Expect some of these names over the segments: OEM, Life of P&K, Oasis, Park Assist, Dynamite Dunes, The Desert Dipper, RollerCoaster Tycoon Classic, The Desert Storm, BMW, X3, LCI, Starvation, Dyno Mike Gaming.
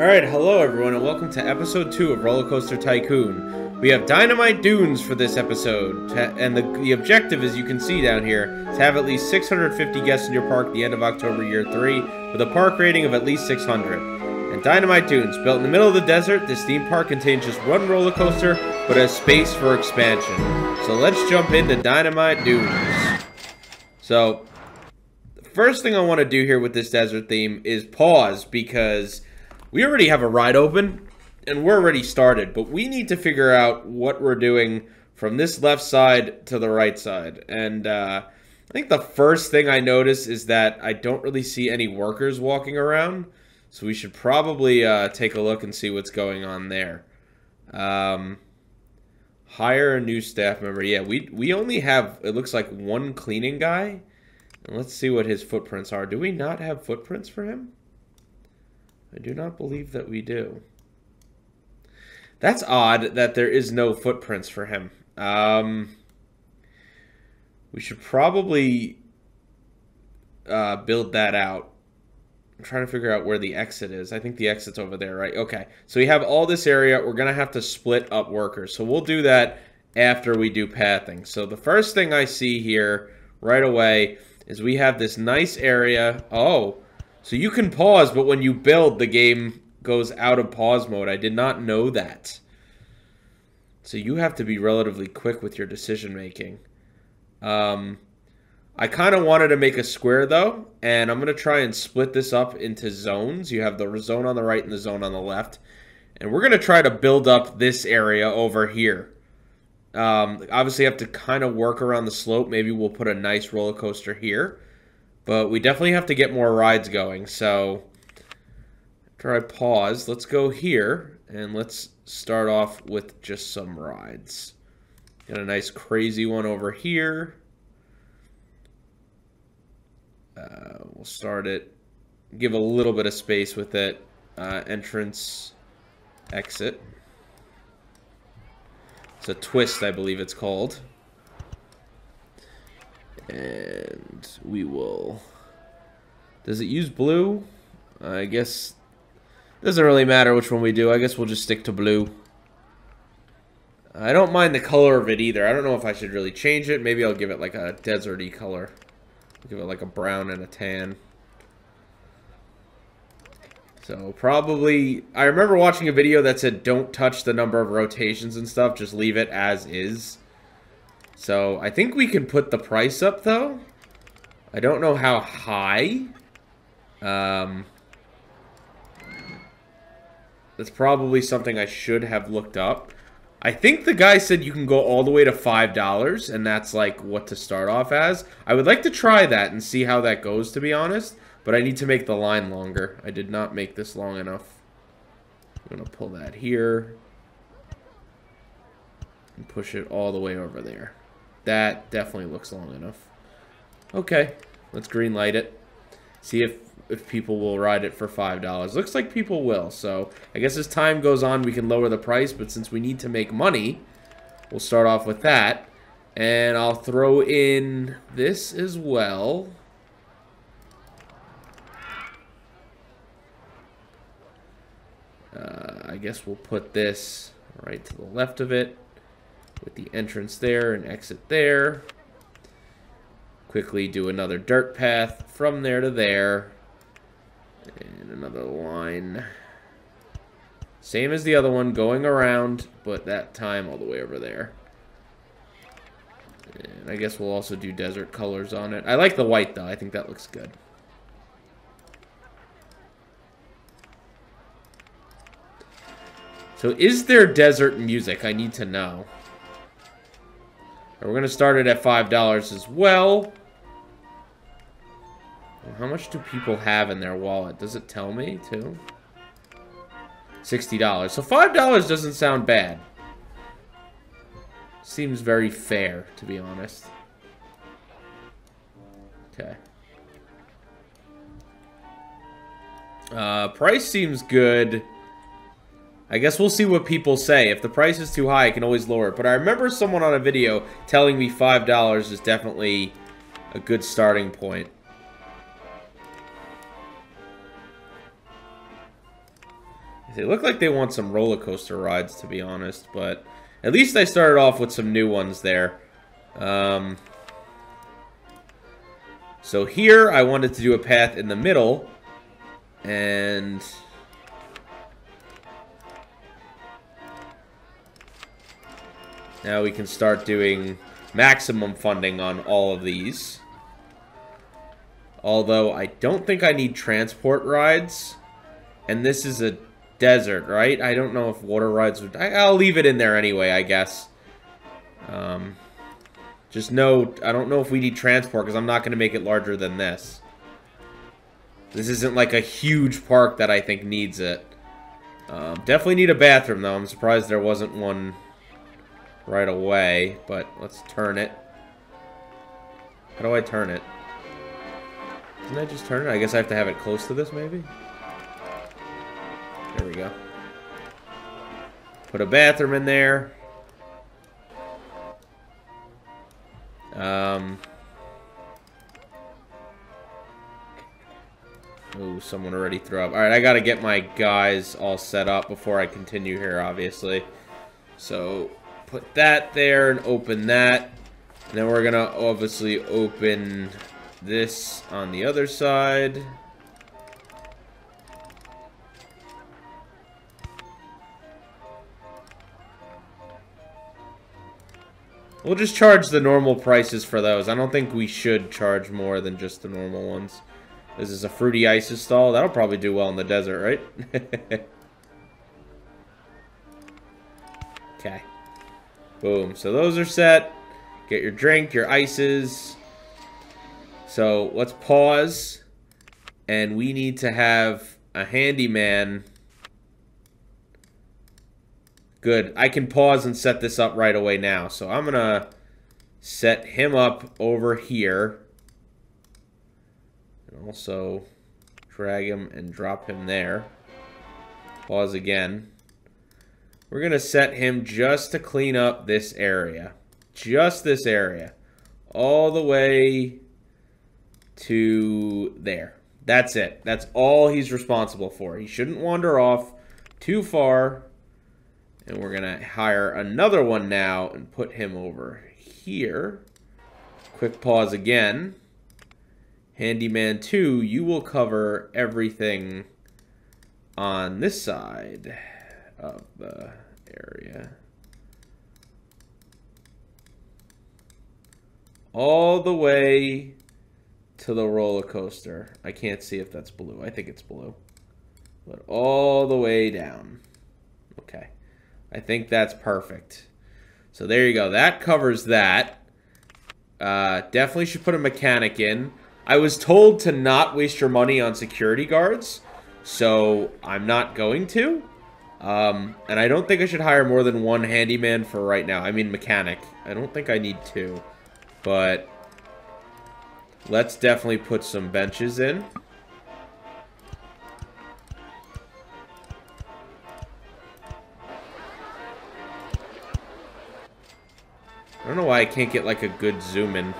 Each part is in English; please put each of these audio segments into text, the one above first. Alright, hello everyone and welcome to episode 2 of RollerCoaster Tycoon. We have Dynamite Dunes for this episode, and the objective, as you can see down here, to have at least 650 guests in your park at the end of October Year 3, with a park rating of at least 600. And Dynamite Dunes, built in the middle of the desert, this theme park contains just one roller coaster, but has space for expansion. So let's jump into Dynamite Dunes. So, the first thing I want to do here with this desert theme is pause, because we already have a ride open, and we're already started, but we need to figure out what we're doing from this left side to the right side. And I think the first thing I notice is that I don't really see any workers walking around, so we should probably take a look and see what's going on there. Hire a new staff member. Yeah, we only have, it looks like, one cleaning guy. And let's see what his footprints are. Do we not have footprints for him? I do not believe that we do. That's odd that there is no footprints for him. We should probably build that out. I'm trying to figure out where the exit is. I think the exit's over there, right? Okay, so we have all this area. We're going to have to split up workers. So we'll do that after we do pathing. So the first thing I see here right away is we have this nice area. Oh, so you can pause, but when you build, the game goes out of pause mode. I did not know that. So you have to be relatively quick with your decision-making. I kind of wanted to make a square, though, and I'm going to try and split this up into zones. You have the zone on the right and the zone on the left. And we're going to try to build up this area over here. Obviously, you have to kind of work around the slope. Maybe we'll put a nice roller coaster here. But we definitely have to get more rides going, so after I pause, let's go here, and let's start off with just some rides. Got a nice crazy one over here. We'll start it, give a little bit of space with it. Entrance, exit. It's a twist, I believe it's called. And we will, does it use blue? I guess, doesn't really matter which one we do. I guess we'll just stick to blue. I don't mind the color of it either. I don't know if I should really change it. Maybe I'll give it like a deserty color. I'll give it like a brown and a tan. So probably, I remember watching a video that said don't touch the number of rotations and stuff. Just leave it as is. So I think we can put the price up, though. I don't know how high. That's probably something I should have looked up. I think the guy said you can go all the way to $5, and that's like what to start off as. I would like to try that and see how that goes, to be honest. But I need to make the line longer. I did not make this long enough. I'm going to pull that here and push it all the way over there. That definitely looks long enough. Okay, let's green light it. See if people will ride it for $5. Looks like people will, so I guess as time goes on, we can lower the price, but since we need to make money, we'll start off with that. And I'll throw in this as well. I guess we'll put this right to the left of it, with the entrance there and exit there. Quickly do another dirt path from there to there. And another line. Same as the other one, going around, but that time all the way over there. And I guess we'll also do desert colors on it. I like the white, though. I think that looks good. So is there desert music? I need to know. We're going to start it at $5 as well. How much do people have in their wallet? Does it tell me, too? $60. So $5 doesn't sound bad. Seems very fair, to be honest. Okay. Price seems good. I guess we'll see what people say. If the price is too high, I can always lower it. But I remember someone on a video telling me $5 is definitely a good starting point. They look like they want some roller coaster rides, to be honest, but at least I started off with some new ones there. So here I wanted to do a path in the middle, and now we can start doing maximum funding on all of these. Although I don't think I need transport rides, and this is a desert, right? I don't know if water rides would... I'll leave it in there anyway, I guess. Just know, I don't know if we need transport, because I'm not going to make it larger than this. This isn't like a huge park that I think needs it. Definitely need a bathroom, though. I'm surprised there wasn't one right away, but let's turn it. How do I turn it? Didn't I just turn it? I guess I have to have it close to this, maybe? There we go. Put a bathroom in there. Oh, someone already threw up. Alright, I gotta get my guys all set up before I continue here, obviously. So, put that there and open that. And then we're gonna obviously open this on the other side. We'll just charge the normal prices for those. I don't think we should charge more than just the normal ones. This is a Fruity Ices stall. That'll probably do well in the desert, right? Okay. Boom. So those are set. Get your drink, your ices. So let's pause. And we need to have a handyman. Good. I can pause and set this up right away now. So I'm going to set him up over here. And also drag him and drop him there. Pause again. We're going to set him just to clean up this area. Just this area. All the way to there. That's it. That's all he's responsible for. He shouldn't wander off too far. And we're going to hire another one now and put him over here. Quick pause again. Handyman 2, you will cover everything on this side of the area. All the way to the roller coaster. I can't see if that's blue. I think it's blue. But all the way down. Okay. I think that's perfect. So there you go. That covers that. Definitely should put a mechanic in. I was told to not waste your money on security guards, so I'm not going to. And I don't think I should hire more than one handyman for right now. I mean mechanic. I don't think I need two. But let's definitely put some benches in. I don't know why I can't get like a good zoom in.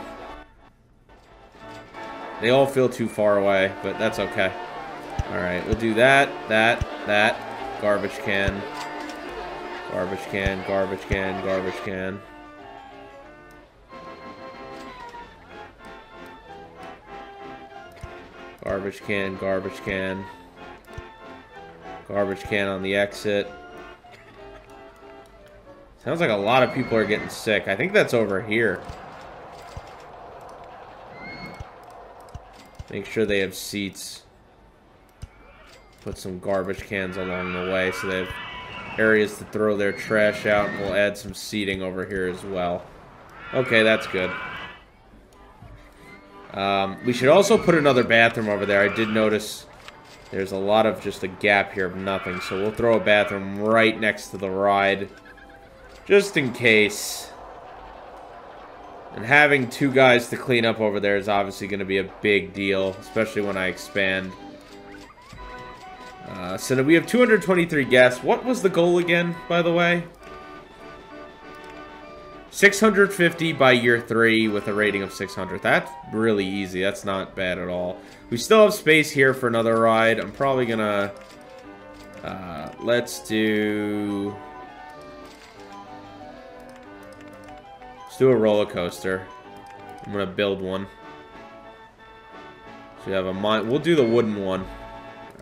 They all feel too far away, but that's okay. Alright, we'll do that, that, garbage can. Garbage can, garbage can, garbage can. Garbage can, garbage can. Garbage can on the exit. Sounds like a lot of people are getting sick. I think that's over here. Make sure they have seats. Put some garbage cans along the way so they have areas to throw their trash out. And we'll add some seating over here as well. Okay, that's good. We should also put another bathroom over there. I did notice there's a lot of just a gap here of nothing. So we'll throw a bathroom right next to the ride. Just in case. And having two guys to clean up over there is obviously going to be a big deal. Especially when I expand. So we have 223 guests. What was the goal again, by the way? 650 by year 3 with a rating of 600. That's really easy. That's not bad at all. We still have space here for another ride. I'm probably going to Let's do a roller coaster. I'm gonna build one. So we have a mine. We'll do the wooden one. All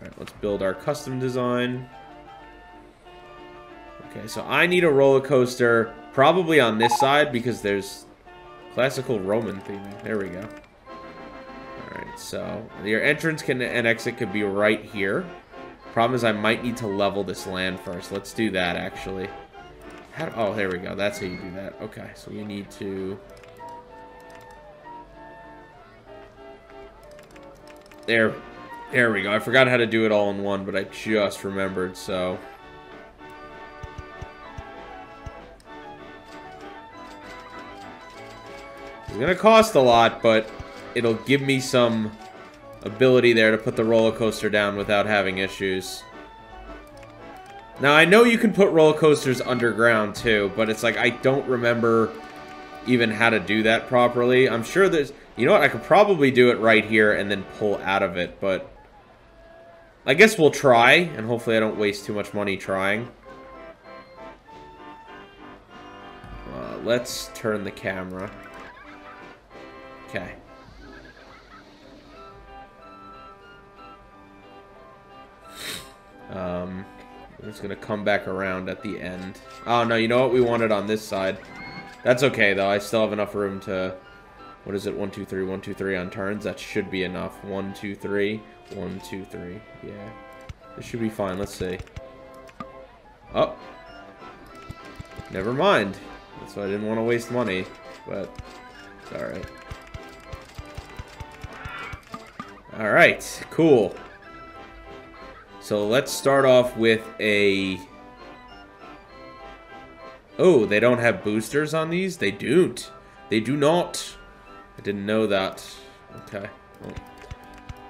right, let's build our custom design. Okay, so I need a roller coaster probably on this side because there's classical Roman theming. There we go. All right, so your entrance and exit could be right here. Problem is I might need to level this land first. Let's do that actually. Oh, there we go. That's how you do that. Okay, so you need to... There we go. I forgot how to do it all in one, but I just remembered, so... It's gonna cost a lot, but it'll give me some ability there to put the roller coaster down without having issues. Now, I know you can put roller coasters underground, too, but it's like I don't remember even how to do that properly. I'm sure there's... You know what? I could probably do it right here and then pull out of it, but I guess we'll try, and hopefully I don't waste too much money trying. Let's turn the camera. Okay. It's gonna come back around at the end. Oh, no, you know what? We want it on this side. That's okay, though. I still have enough room to... What is it? 1, 2, 3, 1, 2, 3 on turns. That should be enough. 1, 2, 3, 1, 2, 3. Yeah, this should be fine. Let's see. Oh, never mind. That's why I didn't want to waste money, but it's all right. All right, cool. So let's start off with a... Oh, they don't have boosters on these? They don't. They do not. I didn't know that. Okay. Well,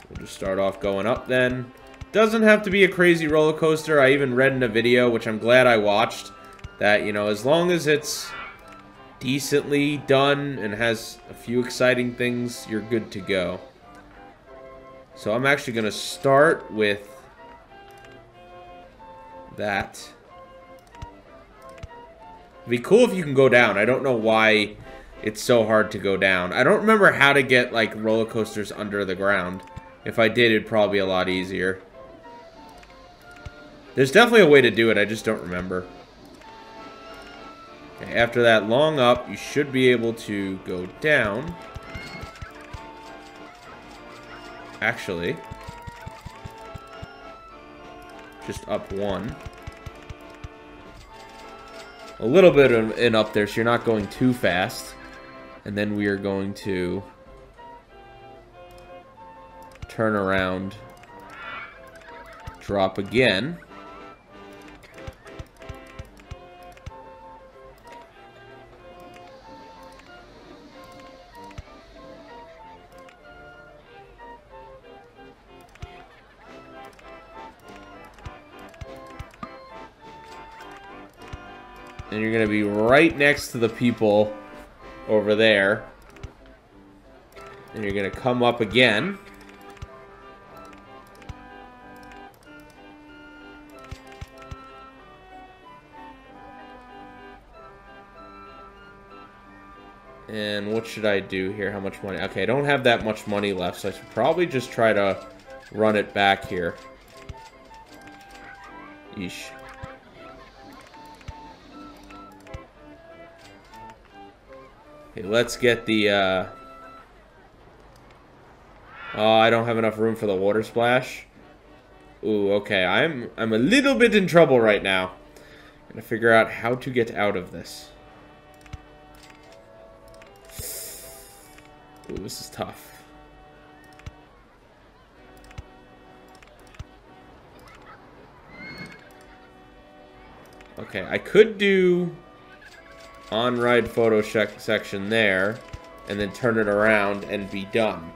we'll just start off going up then. Doesn't have to be a crazy roller coaster. I even read in a video, which I'm glad I watched, that, you know, as long as it's decently done and has a few exciting things, you're good to go. So I'm actually going to start with that. It'd be cool if you can go down. I don't know why... It's so hard to go down. I don't remember how to get, like, roller coasters under the ground. If I did, it'd probably be a lot easier. There's definitely a way to do it. I just don't remember. Okay, after that long up, you should be able to go down. Actually, just up one. A little bit in up there, so you're not going too fast. And then we are going to turn around, drop again. And you're going to be right next to the people over there. And you're going to come up again. And what should I do here? How much money? Okay, I don't have that much money left, so I should probably just try to run it back here. Yeesh. Okay, let's get the, Oh, I don't have enough room for the water splash. Ooh, okay, I'm a little bit in trouble right now. I'm gonna figure out how to get out of this. Ooh, this is tough. Okay, I could do... on-ride photo section there, and then turn it around and be done.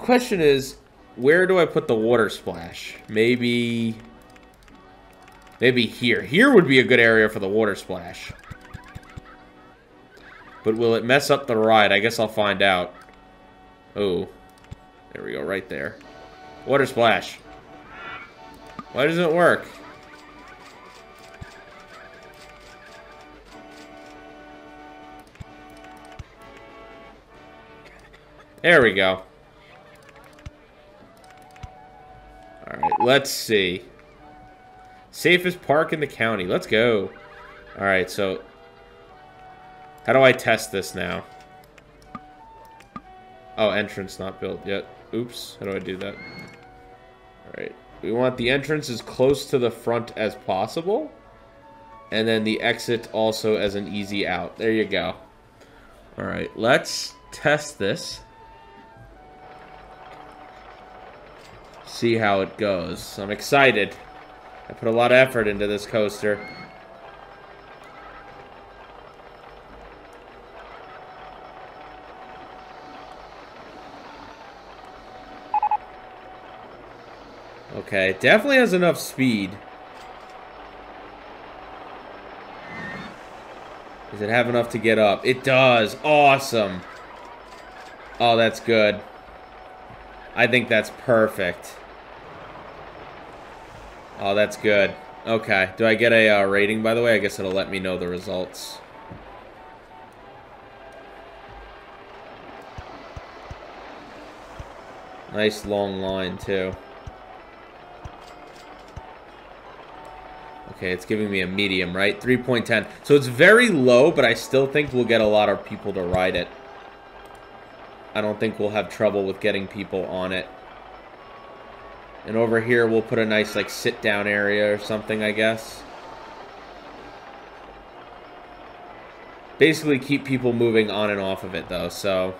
Question is, where do I put the water splash? Maybe here. Here would be a good area for the water splash. But will it mess up the ride? I guess I'll find out. Oh, there we go, right there. Water splash. Why doesn't it work? There we go. Alright, let's see. Safest park in the county. Let's go. Alright, so... how do I test this now? Oh, entrance not built yet. Oops, how do I do that? Alright, we want the entrance as close to the front as possible. And then the exit also as an easy out. There you go. Alright, let's test this. See how it goes. I'm excited. I put a lot of effort into this coaster. Okay, it definitely has enough speed. Does it have enough to get up? It does. Awesome. Oh, that's good. I think that's perfect. Oh, that's good. Okay. Do I get a rating, by the way? I guess it'll let me know the results. Nice long line, too. Okay, it's giving me a medium, right? 3.10. So it's very low, but I still think we'll get a lot of people to ride it. I don't think we'll have trouble with getting people on it. And over here, we'll put a nice, like, sit-down area or something, I guess. Basically, keep people moving on and off of it, though, so...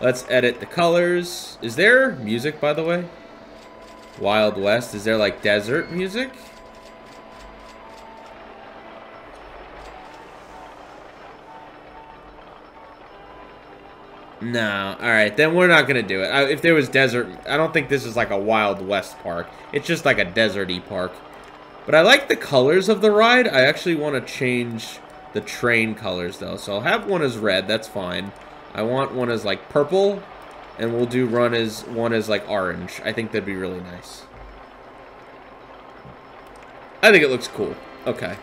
let's edit the colors. Is there music, by the way? Wild West. Is there, like, desert music? No. Alright, then we're not going to do it. If there was desert... I don't think this is like a Wild West park. It's just like a deserty park. But I like the colors of the ride. I actually want to change the train colors, though. So I'll have one as red. That's fine. I want one as, like, purple. And we'll do one as, like, orange. I think that'd be really nice. I think it looks cool. Okay.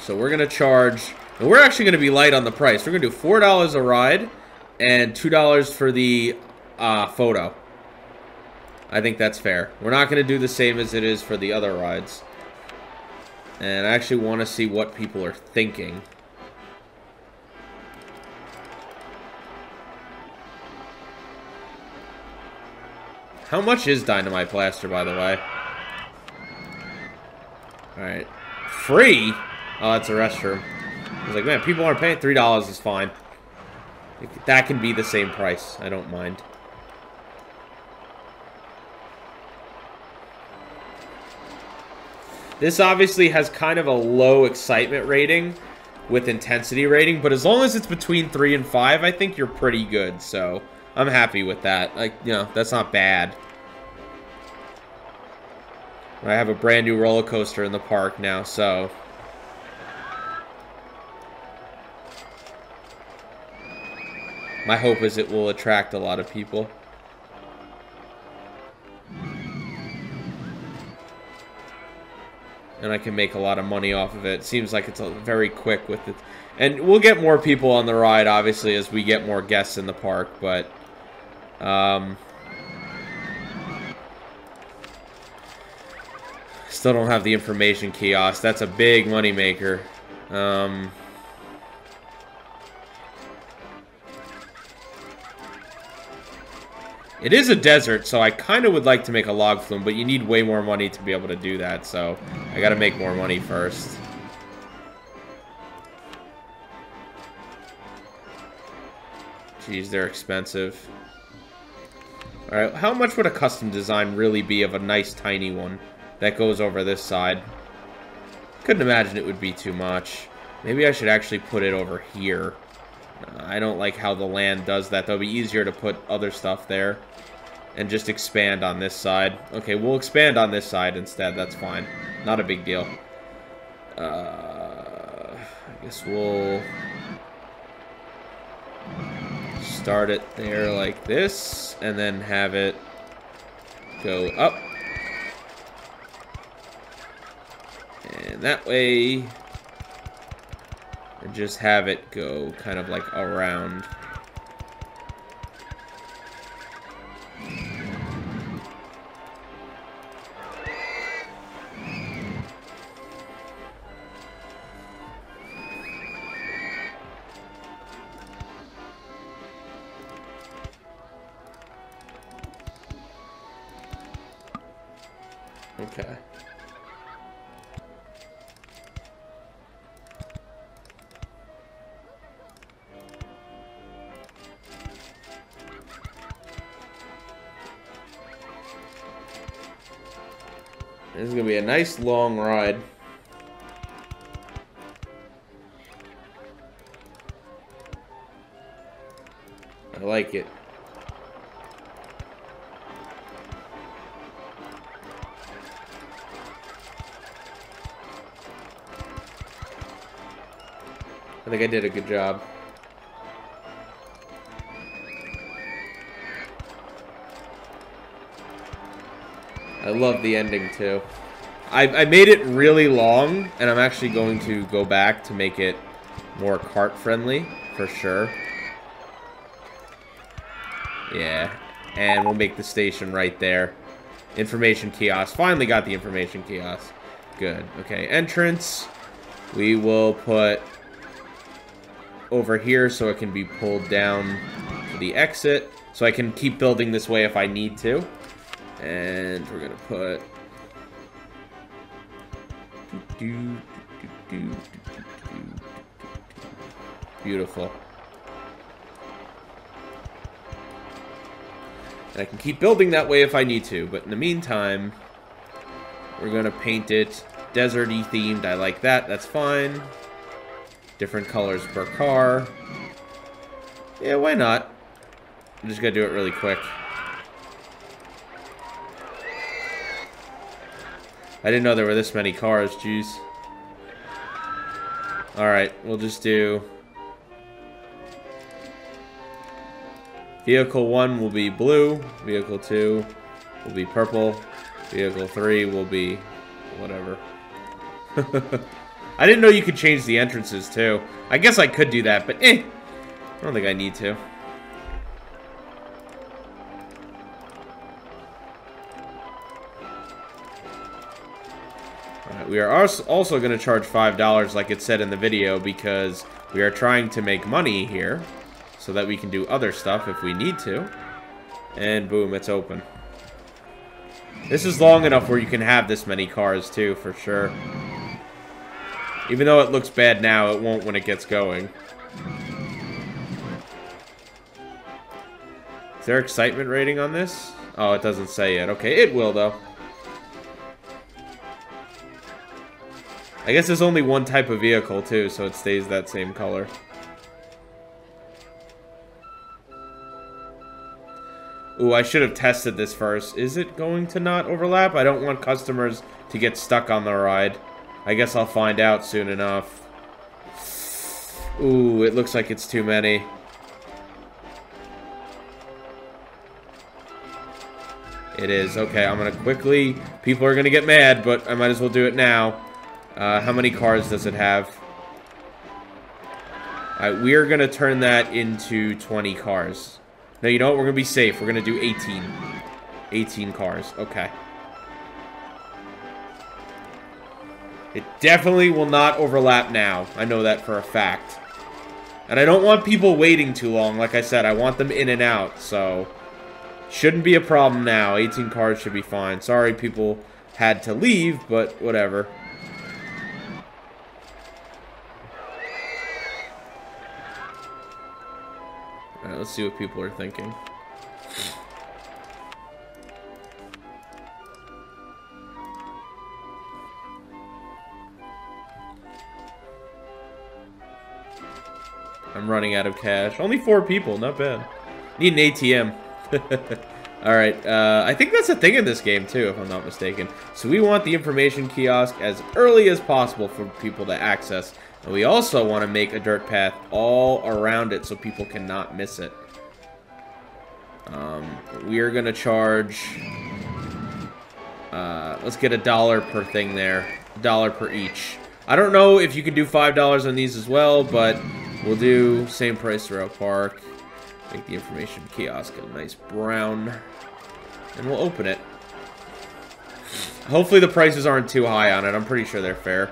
So we're going to charge... and we're actually going to be light on the price. We're going to do $4 a ride and $2 for the photo. I think that's fair. We're not going to do the same as it is for the other rides. And I actually want to see what people are thinking. How much is Dynamite Blaster, by the way? Alright. Free? Oh, that's a restroom. I was like, man, people aren't paying. $3 is fine. That can be the same price. I don't mind. This obviously has kind of a low excitement rating with intensity rating, but as long as it's between 3 and 5, I think you're pretty good, so I'm happy with that. Like, you know, that's not bad. I have a brand new roller coaster in the park now, so... my hope is it will attract a lot of people. And I can make a lot of money off of it. Seems like it's very quick with it. And we'll get more people on the ride, obviously, as we get more guests in the park. But still don't have the information kiosk. That's a big moneymaker. It is a desert, so I kind of would like to make a log flume, but you need way more money to be able to do that, so I gotta make more money first. Jeez, they're expensive. Alright, how much would a custom design really be of a nice tiny one that goes over this side? Couldn't imagine it would be too much. Maybe I should actually put it over here. I don't like how the land does that, though. It'll be easier to put other stuff there and just expand on this side. Okay, we'll expand on this side instead. That's fine. Not a big deal. I guess we'll... start it there like this, and then have it go up. And that way, and just have it go kind of like around. Okay. This is gonna be a nice long ride. I like it. I think I did a good job. I love the ending too. I made it really long, and I'm actually going to go back to make it more cart friendly for sure. Yeah, and we'll make the station right there. Information kiosk. Finally got the information kiosk. Good. Okay, entrance. We will put over here so it can be pulled down to the exit, so I can keep building this way if I need to. And we're gonna put beautiful, and I can keep building that way if I need to, but in the meantime we're gonna paint it desert-y themed. I like that. That's fine. Different colors per car. Yeah, why not? I'm just gonna do it really quick. I didn't know there were this many cars, jeez. Alright, we'll just do... Vehicle 1 will be blue. Vehicle 2 will be purple. Vehicle 3 will be... whatever. I didn't know you could change the entrances, too. I guess I could do that, but eh. I don't think I need to. Alright, we are also going to charge $5, like it said in the video, because we are trying to make money here, so that we can do other stuff if we need to. And boom, it's open. This is long enough where you can have this many cars, too, for sure. Even though it looks bad now, it won't when it gets going. Is there excitement rating on this? Oh, it doesn't say yet. Okay, it will, though. I guess there's only one type of vehicle, too, so it stays that same color. Ooh, I should have tested this first. Is it going to not overlap? I don't want customers to get stuck on the ride. I guess I'll find out soon enough. Ooh, it looks like it's too many. It is. Okay, I'm gonna quickly... People are gonna get mad, but I might as well do it now. How many cars does it have? Alright, we are gonna turn that into 20 cars. No, you know what? We're gonna be safe. We're gonna do 18. 18 cars. Okay. It definitely will not overlap now. I know that for a fact. And I don't want people waiting too long. Like I said, I want them in and out. So, shouldn't be a problem now. 18 cars should be fine. Sorry people had to leave, but whatever. Alright, let's see what people are thinking. I'm running out of cash. Only 4 people, not bad. Need an ATM. Alright, I think that's a thing in this game too, if I'm not mistaken. So we want the information kiosk as early as possible for people to access. And we also want to make a dirt path all around it so people cannot miss it. We are gonna charge, let's get $1 per thing there, $1 per each. I don't know if you can do $5 on these as well, but we'll do same price throughout park. Make the information kiosk a nice brown, and we'll open it. Hopefully the prices aren't too high on it. I'm pretty sure they're fair.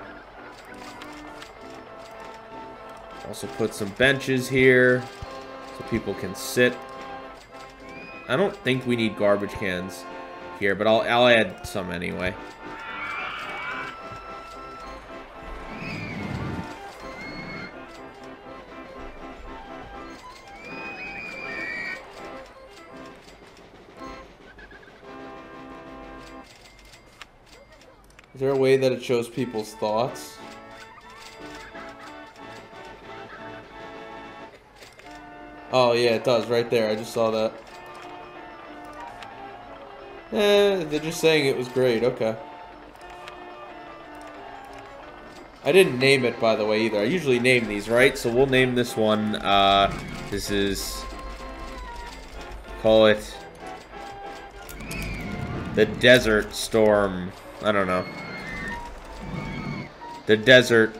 Also put some benches here so people can sit. I don't think we need garbage cans here, but I'll add some anyway. Is there a way that it shows people's thoughts? Oh yeah, it does right there. I just saw that. They're just saying it was great. Okay. I didn't name it, by the way, either. I usually name these, right? So we'll name this one. This is... Call it... The Desert Storm. I don't know. The Desert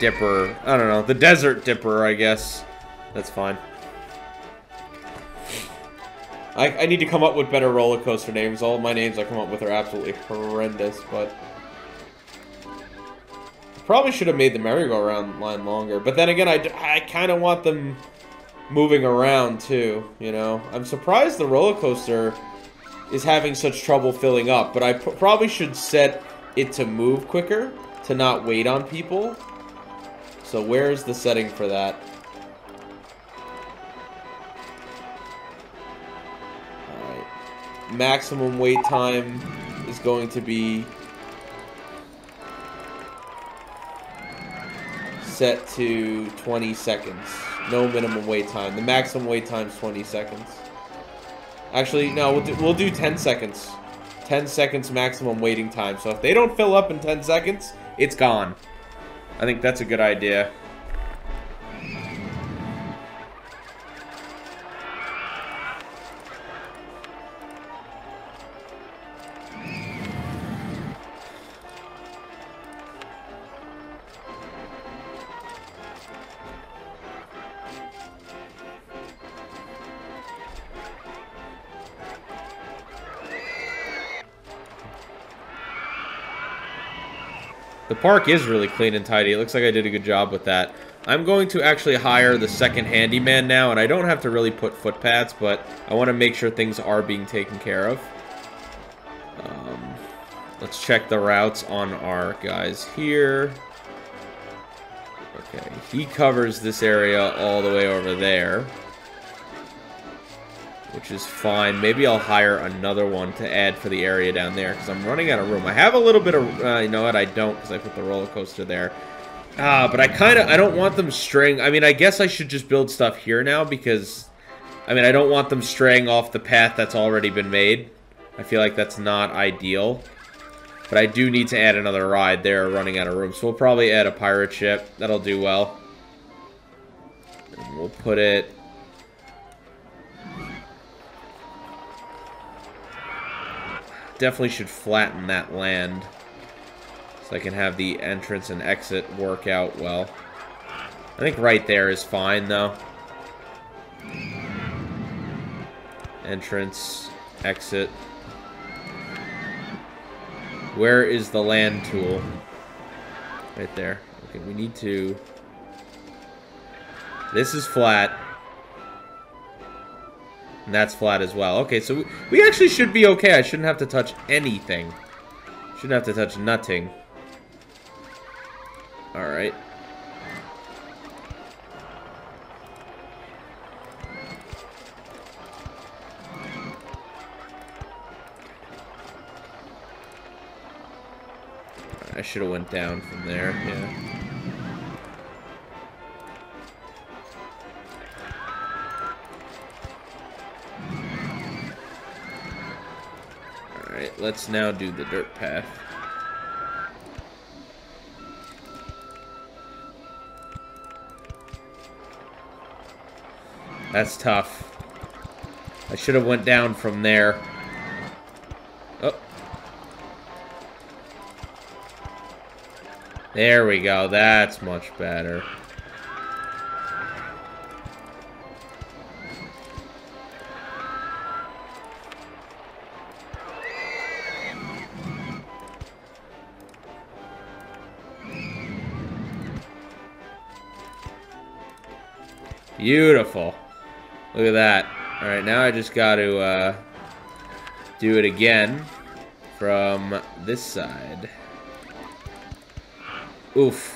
Dipper. I don't know. The Desert Dipper, I guess. That's fine. I need to come up with better roller coaster names. All of my names I come up with are absolutely horrendous, but... Probably should have made the merry-go-round line longer. But then again, I kind of want them moving around, too, you know? I'm surprised the roller coaster is having such trouble filling up, but I probably should set it to move quicker, to not wait on people. So where is the setting for that? All right. Maximum wait time is going to be set to 20 seconds. No minimum wait time. The maximum wait time is 20 seconds. Actually, no, we'll do 10 seconds. 10 seconds maximum waiting time. So if they don't fill up in 10 seconds, it's gone. I think that's a good idea. The park is really clean and tidy. It looks like I did a good job with that. I'm going to actually hire the second handyman now, and I don't have to really put footpaths, but I want to make sure things are being taken care of. Let's check the routes on our guys here. Okay, he covers this area all the way over there, which is fine. Maybe I'll hire another one to add for the area down there, because I'm running out of room. I have a little bit of... you know what? I don't, because I put the roller coaster there. But I kind of... I don't want them straying... I mean, I guess I should just build stuff here now, because... I mean, I don't want them straying off the path that's already been made. I feel like that's not ideal. But I do need to add another ride. They're running out of room. So we'll probably add a pirate ship. That'll do well. And we'll put it... Definitely should flatten that land so I can have the entrance and exit work out well. I think right there is fine, though. Entrance, exit. Where is the land tool? Right there. Okay, we need to... This is flat. And that's flat as well. Okay, so we actually should be okay. I shouldn't have to touch anything. Shouldn't have to touch nothing. Alright. I should have went down from there, yeah. Alright, let's now do the dirt path. That's tough. I should have went down from there. Oh. There we go. That's much better. Beautiful. Look at that. All right, now I just got to do it again from this side. Oof.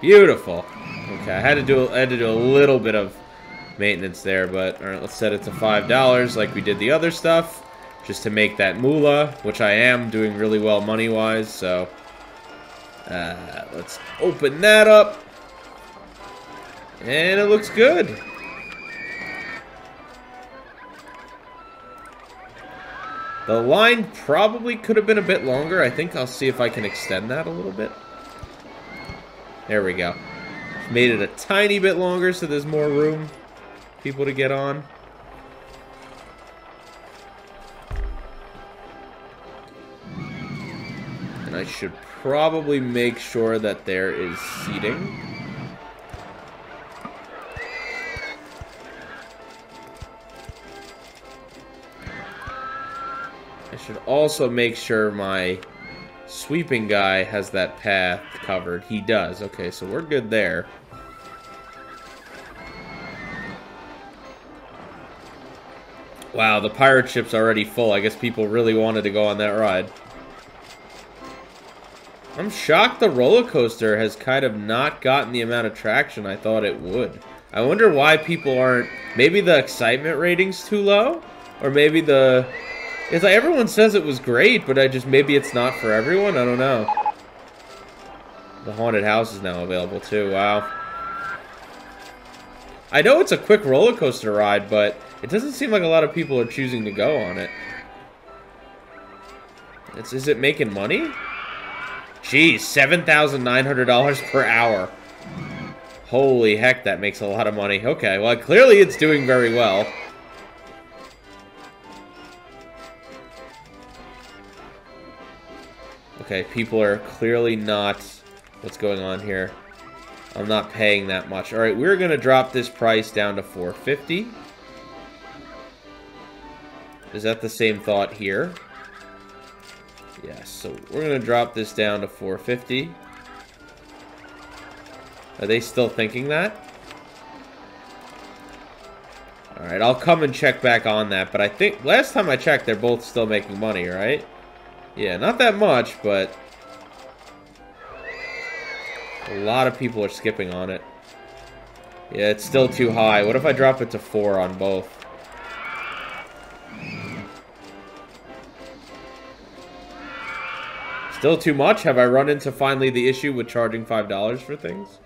Beautiful. Okay, I had to do a little bit of maintenance there, but all right, let's set it to $5 like we did the other stuff, just to make that moolah, which I am doing really well money-wise. So let's open that up, and it looks good. The line probably could have been a bit longer. I think I'll see if I can extend that a little bit. There we go. Made it a tiny bit longer so there's more room for people to get on. And I should probably make sure that there is seating. I should also make sure my sweeping guy has that path covered. He does. Okay, so we're good there. Wow, the pirate ship's already full. I guess people really wanted to go on that ride. I'm shocked the roller coaster has kind of not gotten the amount of traction I thought it would. I wonder why people aren't... Maybe the excitement rating's too low? Or maybe the... It's like everyone says it was great, but I just, maybe it's not for everyone. I don't know. The haunted house is now available too. Wow. I know it's a quick roller coaster ride, but it doesn't seem like a lot of people are choosing to go on it. Is it making money? Geez, $7,900 per hour. Holy heck, that makes a lot of money. Okay, well, clearly it's doing very well. Okay, people are clearly not... What's going on here? I'm not paying that much. All right, we're going to drop this price down to $4.50. Is that the same thought here? Yes, so we're going to drop this down to $4.50. Are they still thinking that? All right, I'll come and check back on that. But I think last time I checked, they're both still making money, right? Yeah, not that much, but a lot of people are skipping on it. Yeah, it's still too high. What if I drop it to 4 on both? Still too much? Have I run into finally the issue with charging $5 for things?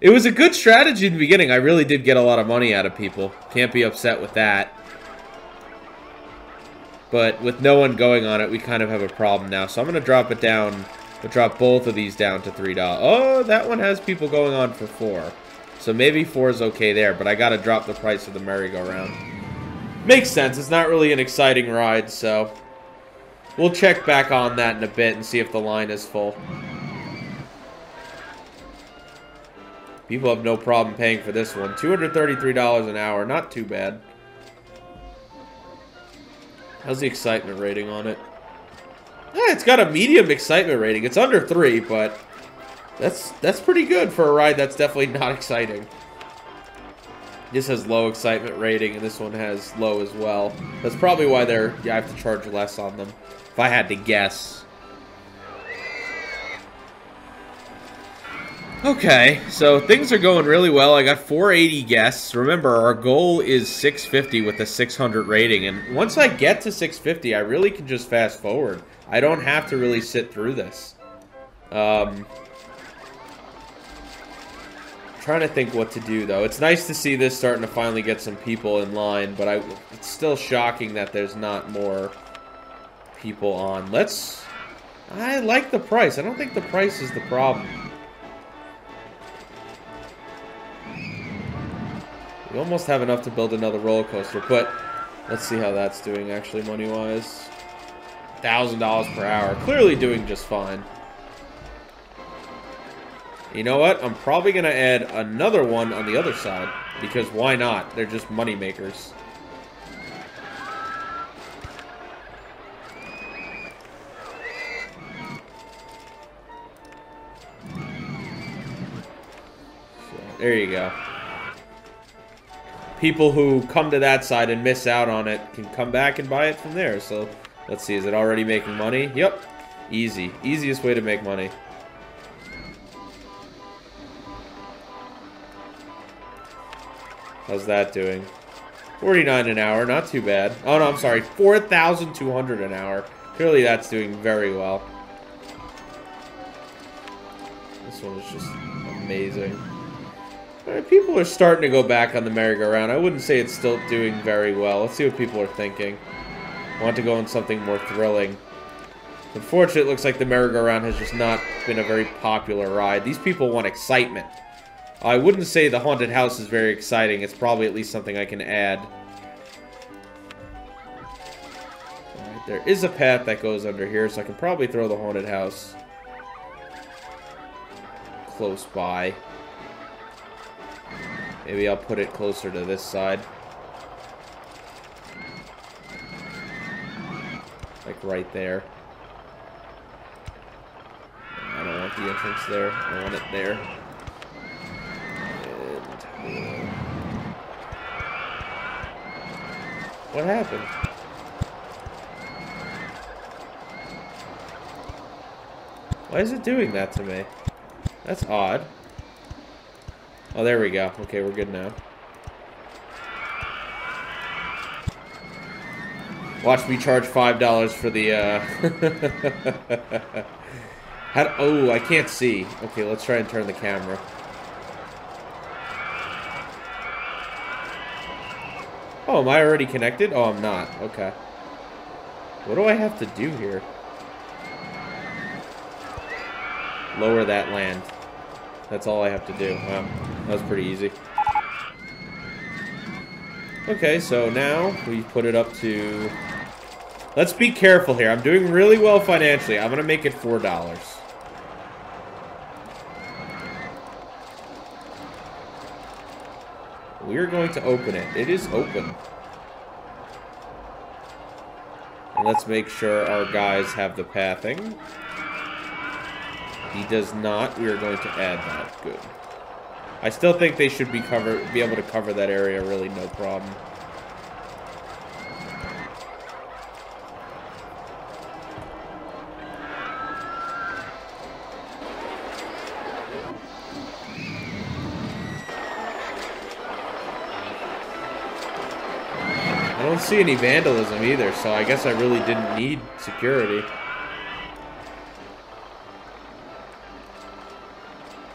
It was a good strategy in the beginning. I really did get a lot of money out of people. Can't be upset with that. But with no one going on it, we kind of have a problem now. So I'm going to drop it down. We'll drop both of these down to $3. Oh, that one has people going on for 4. So maybe 4 is okay there. But I got to drop the price of the merry-go-round. Makes sense. It's not really an exciting ride. So we'll check back on that in a bit and see if the line is full. People have no problem paying for this one. $233 an hour. Not too bad. How's the excitement rating on it? Yeah, it's got a medium excitement rating. It's under 3, but that's pretty good for a ride that's definitely not exciting. This has low excitement rating, and this one has low as well. That's probably why I have to charge less on them, if I had to guess. Okay, so things are going really well. I got 480 guests. Remember, our goal is 650 with a 600 rating. And once I get to 650, I really can just fast forward. I don't have to really sit through this. Trying to think what to do, though. It's nice to see this starting to finally get some people in line, but it's still shocking that there's not more people on. I like the price. I don't think the price is the problem. We almost have enough to build another roller coaster, but let's see how that's doing, actually, money-wise. $1,000 per hour. Clearly doing just fine. You know what? I'm probably going to add another one on the other side, because why not? They're just money makers. So, there you go. People who come to that side and miss out on it can come back and buy it from there. So let's see. Is it already making money? Yep. Easy. Easiest way to make money. How's that doing? $49 an hour, not too bad. Oh no, I'm sorry, $4,200 an hour. Clearly that's doing very well. This one is just amazing. All right, people are starting to go back on the merry-go-round. I wouldn't say it's still doing very well. Let's see what people are thinking. Want to go on something more thrilling. Unfortunately, it looks like the merry-go-round has just not been a very popular ride. These people want excitement. I wouldn't say the haunted house is very exciting. It's probably at least something I can add. All right, there is a path that goes under here, so I can probably throw the haunted house close by. Maybe I'll put it closer to this side. Like right there. I don't want the entrance there. I want it there. What happened? Why is it doing that to me? That's odd. Oh, there we go. Okay, we're good now. Watch me charge $5 for the, oh, I can't see. Okay, let's try and turn the camera. Oh, am I already connected? Oh, I'm not. Okay. What do I have to do here? Lower that land. That's all I have to do. Wow. That was pretty easy. Okay, so now we put it up to... Let's be careful here. I'm doing really well financially. I'm going to make it $4. We're going to open it. It is open. And let's make sure our guys have the pathing. He does not. We are going to add that. Good. I still think they should be able to cover that area really no problem. I don't see any vandalism either, so I guess I really didn't need security.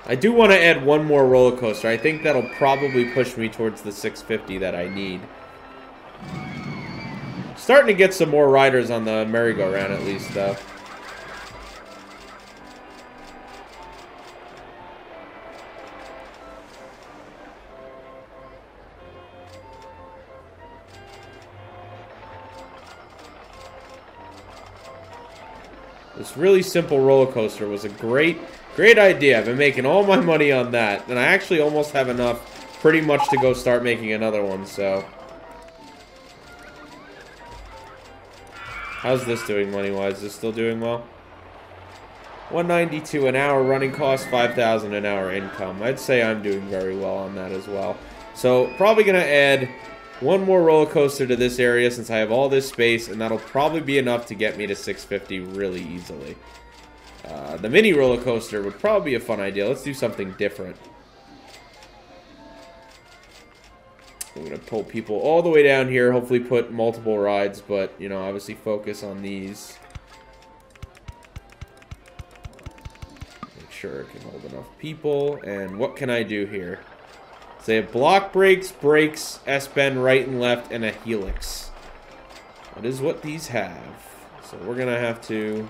I do want to add one more roller coaster. I think that'll probably push me towards the 650 that I need. Starting to get some more riders on the merry-go-round at least, though. This really simple roller coaster was a great idea. I've been making all my money on that. And I actually almost have enough pretty much to go start making another one, so. How's this doing money-wise? Is this still doing well? $192 an hour running cost, $5,000 an hour income. I'd say I'm doing very well on that as well. So probably going to add one more roller coaster to this area since I have all this space, and that'll probably be enough to get me to 650 really easily. The mini roller coaster would probably be a fun idea. Let's do something different. I'm going to pull people all the way down here, hopefully put multiple rides, but, you know, obviously focus on these. sure it can hold enough people. And what can I do here? Say a block breaks, brakes, S-bend right and left, and a helix. That is what these have. So we're going to have to...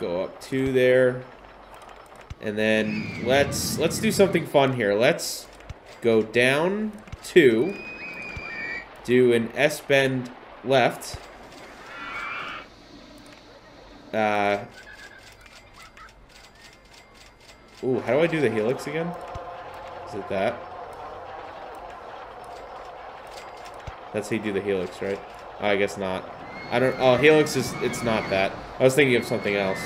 go up two there, and then let's do something fun here. Let's go down two, do an S bend left, ooh, how do I do the helix again? Is it that? That's how you do the helix, right? Oh, I guess not. I don't, oh, helix is, it's not that. I was thinking of something else.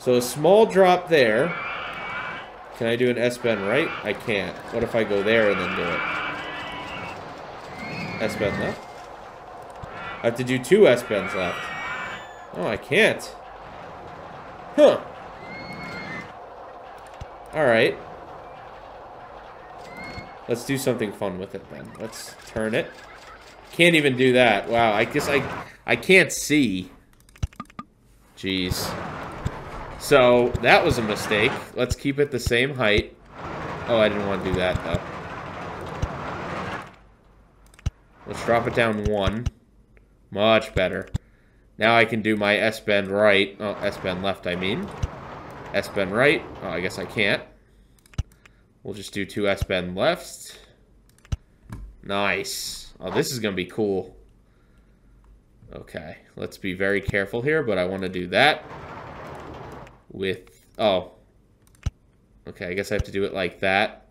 So a small drop there. Can I do an S-bend right? I can't. What if I go there and then do it? S-bend left? I have to do two S-bends left. Oh, I can't. Huh. Alright. Let's do something fun with it then. Let's turn it. Can't even do that. Wow, I guess I can't see. Jeez. So, that was a mistake. Let's keep it the same height. Oh, I didn't want to do that, though. Let's drop it down one. Much better. Now I can do my S-bend right. Oh, S-bend left, I mean. S-bend right. Oh, I guess I can't. We'll just do two S-bend lefts. Nice. Oh, this is going to be cool. Okay, let's be very careful here, but I want to do that with... oh. Okay, I guess I have to do it like that.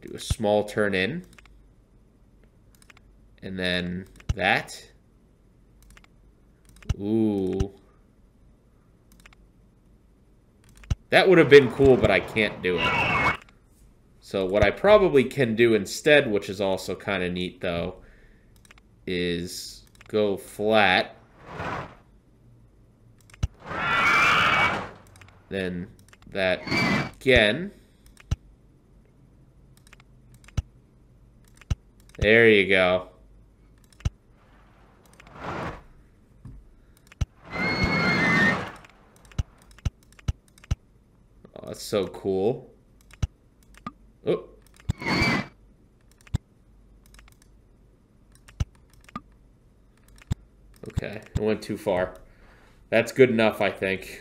Do a small turn in. And then that. Ooh. That would have been cool, but I can't do it. So what I probably can do instead, which is also kind of neat though, is go flat, then that again. There you go. Oh, that's so cool. Oh. Okay, I went too far. That's good enough, I think.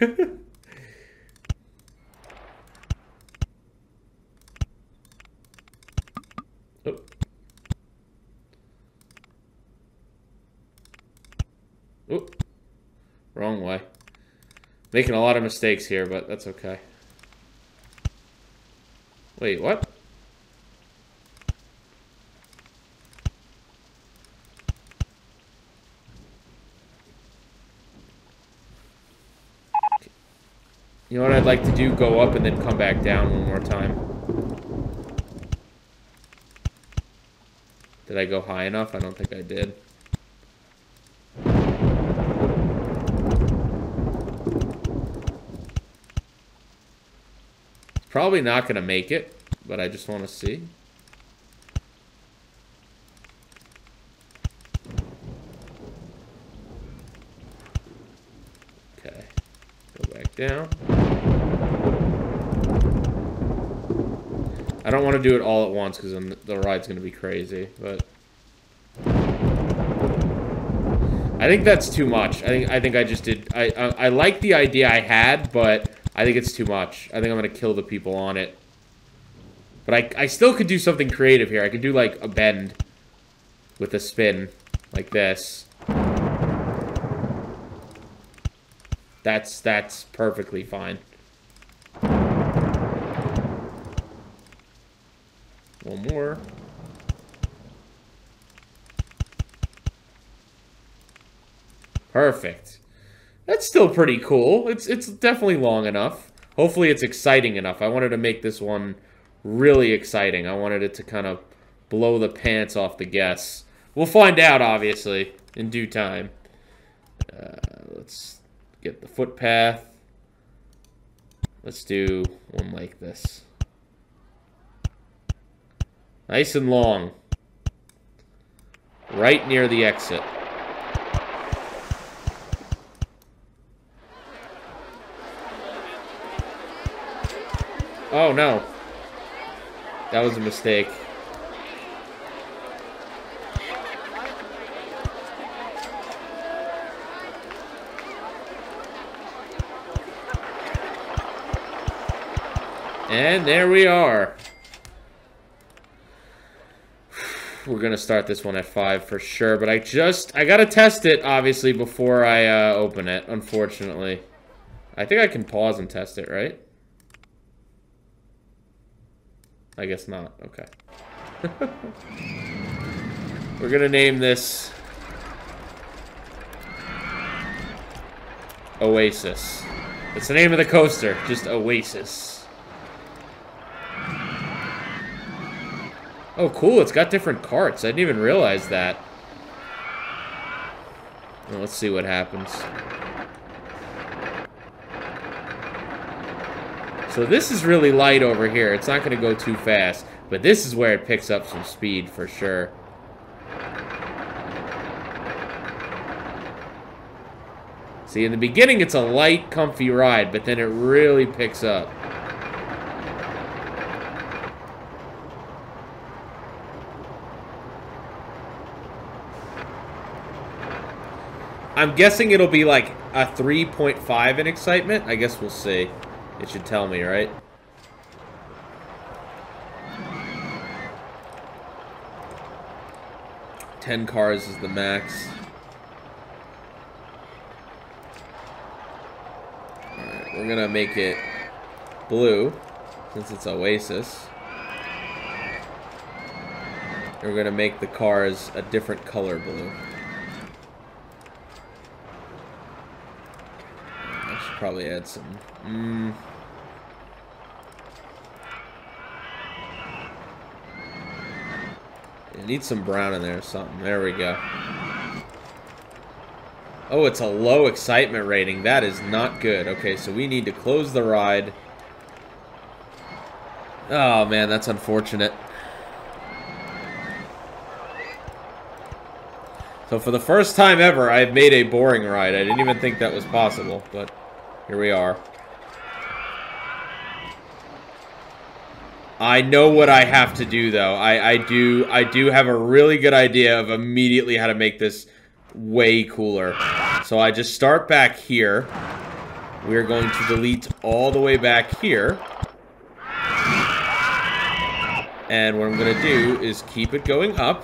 Oh. Oh. Wrong way. Making a lot of mistakes here, but that's okay. Wait, what? You know what I'd like to do? Go up and then come back down one more time. Did I go high enough? I don't think I did. It's probably not gonna make it, but I just want to see. Okay. Go back down. I don't want to do it all at once because then the ride's going to be crazy, but I think that's too much. I think I just did. I like the idea I had, but I think it's too much. I think I'm going to kill the people on it. But I still could do something creative here. I could do like a bend with a spin like this. That's perfectly fine. One more. Perfect. That's still pretty cool. It's definitely long enough. Hopefully it's exciting enough. I wanted to make this one really exciting. I wanted it to kind of blow the pants off the guests. We'll find out, obviously, in due time. Let's get the footpath. Let's do one like this. Nice and long. Right near the exit. Oh no. That was a mistake. And there we are. We're gonna start this one at 5 for sure, but I gotta test it, obviously, before I open it, unfortunately. I think I can pause and test it, right? I guess not. Okay. We're gonna name this Oasis. It's the name of the coaster, just Oasis. Oh, cool. It's got different carts. I didn't even realize that. Well, let's see what happens. So this is really light over here. It's not going to go too fast. But this is where it picks up some speed for sure. See, in the beginning, it's a light, comfy ride. But then it really picks up. I'm guessing it'll be like a 3.5 in excitement. I guess we'll see. It should tell me, right? Ten cars is the max. All right, we're gonna make it blue since it's Oasis. We're gonna make the cars a different color blue. Probably add some. It needs some brown in there or something. There we go. Oh, it's a low excitement rating. That is not good. Okay, so we need to close the ride. Oh man, that's unfortunate. So for the first time ever, I've made a boring ride. I didn't even think that was possible, but here we are. I know what I have to do, though. I do have a really good idea of immediately how to make this way cooler. So I just start back here. We're going to delete all the way back here. And what I'm going to do is keep it going up.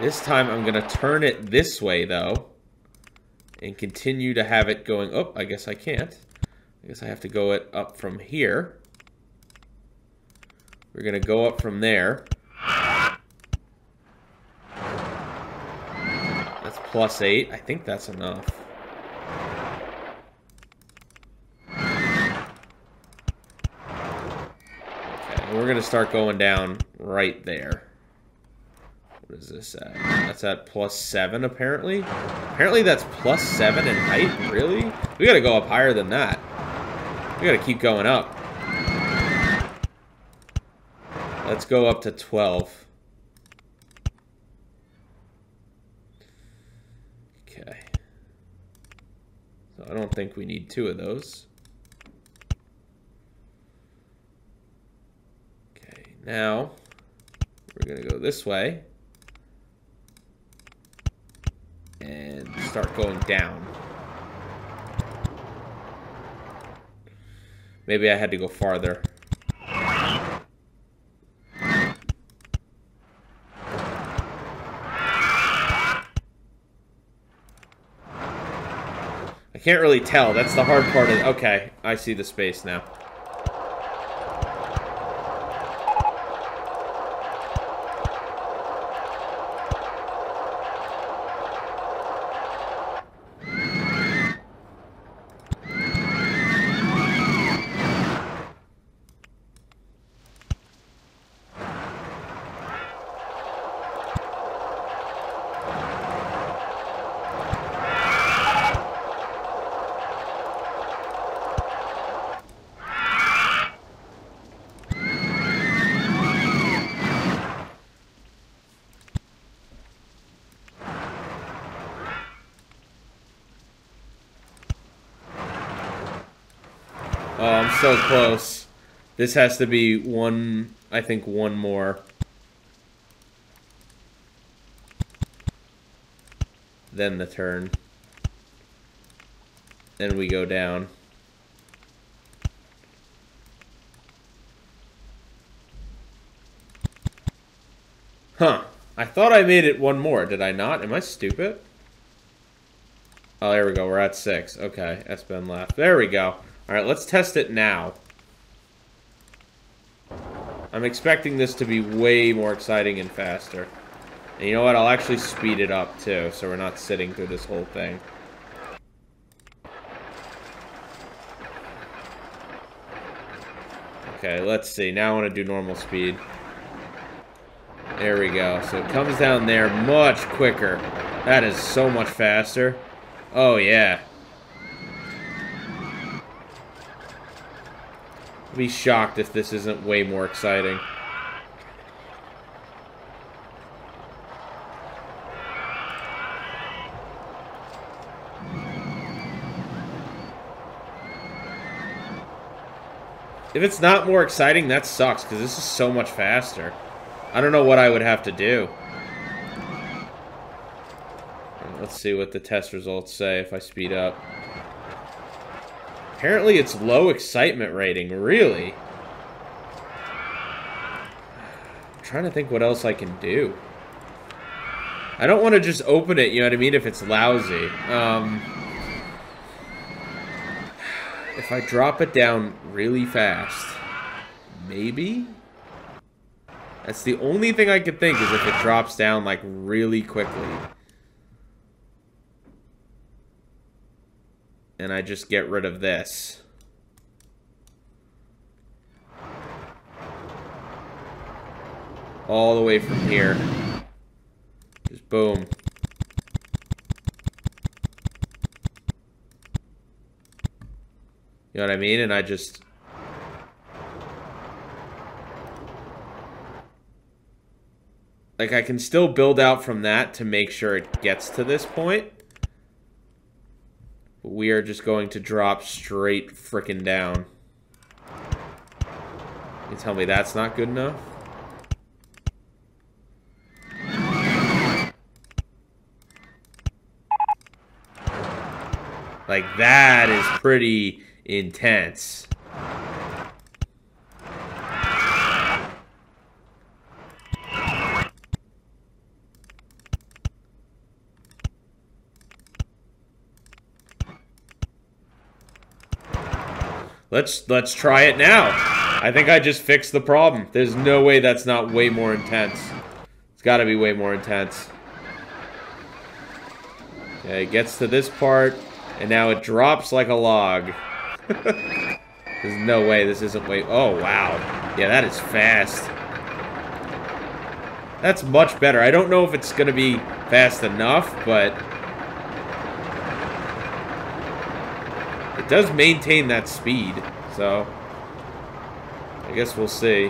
This time I'm going to turn it this way, though. And continue to have it going. Oh, I guess I can't. I guess I have to go it up from here. We're gonna go up from there. That's +8. I think that's enough. Okay, we're gonna start going down right there. What is this at? That's at +7 apparently. Apparently that's +7 in height, really? We gotta go up higher than that. We gotta keep going up. Let's go up to 12. Okay. So I don't think we need two of those. Okay, now we're gonna go this way. And start going down. Maybe I had to go farther. I can't really tell. That's the hard part of it. Okay, I see the space now. Oh, I'm so close. This has to be one, I think one more. Then the turn. Then we go down. Huh. I thought I made it one more. Did I not? Am I stupid? Oh, there we go. We're at 6. Okay. That's been left. There we go. All right. Let's test it now. I'm expecting this to be way more exciting and faster. And you know what? I'll actually speed it up, too, so we're not sitting through this whole thing. Okay, let's see. Now I want to do normal speed. There we go. So it comes down there much quicker. That is so much faster. Oh, yeah. I'd be shocked if this isn't way more exciting. If it's not more exciting, that sucks, because this is so much faster. I don't know what I would have to do. Let's see what the test results say if I speed up. Apparently it's low excitement rating, really? I'm trying to think what else I can do. I don't want to just open it, you know what I mean, if it's lousy. If I drop it down really fast, maybe? That's the only thing I could think is if it drops down, like, really quickly. And I just get rid of this. All the way from here. Just boom. You know what I mean? And I just... Like, I can still build out from that to make sure it gets to this point. But we are just going to drop straight frickin' down. You tell me that's not good enough? Like, that is pretty intense. Let's try it now. I think I just fixed the problem. There's no way that's not way more intense. It's got to be way more intense. Okay, it gets to this part, and now it drops like a log. There's no way this isn't way... Oh, wow. Yeah, that is fast. That's much better. I don't know if it's going to be fast enough, but... does maintain that speed, so I guess we'll see.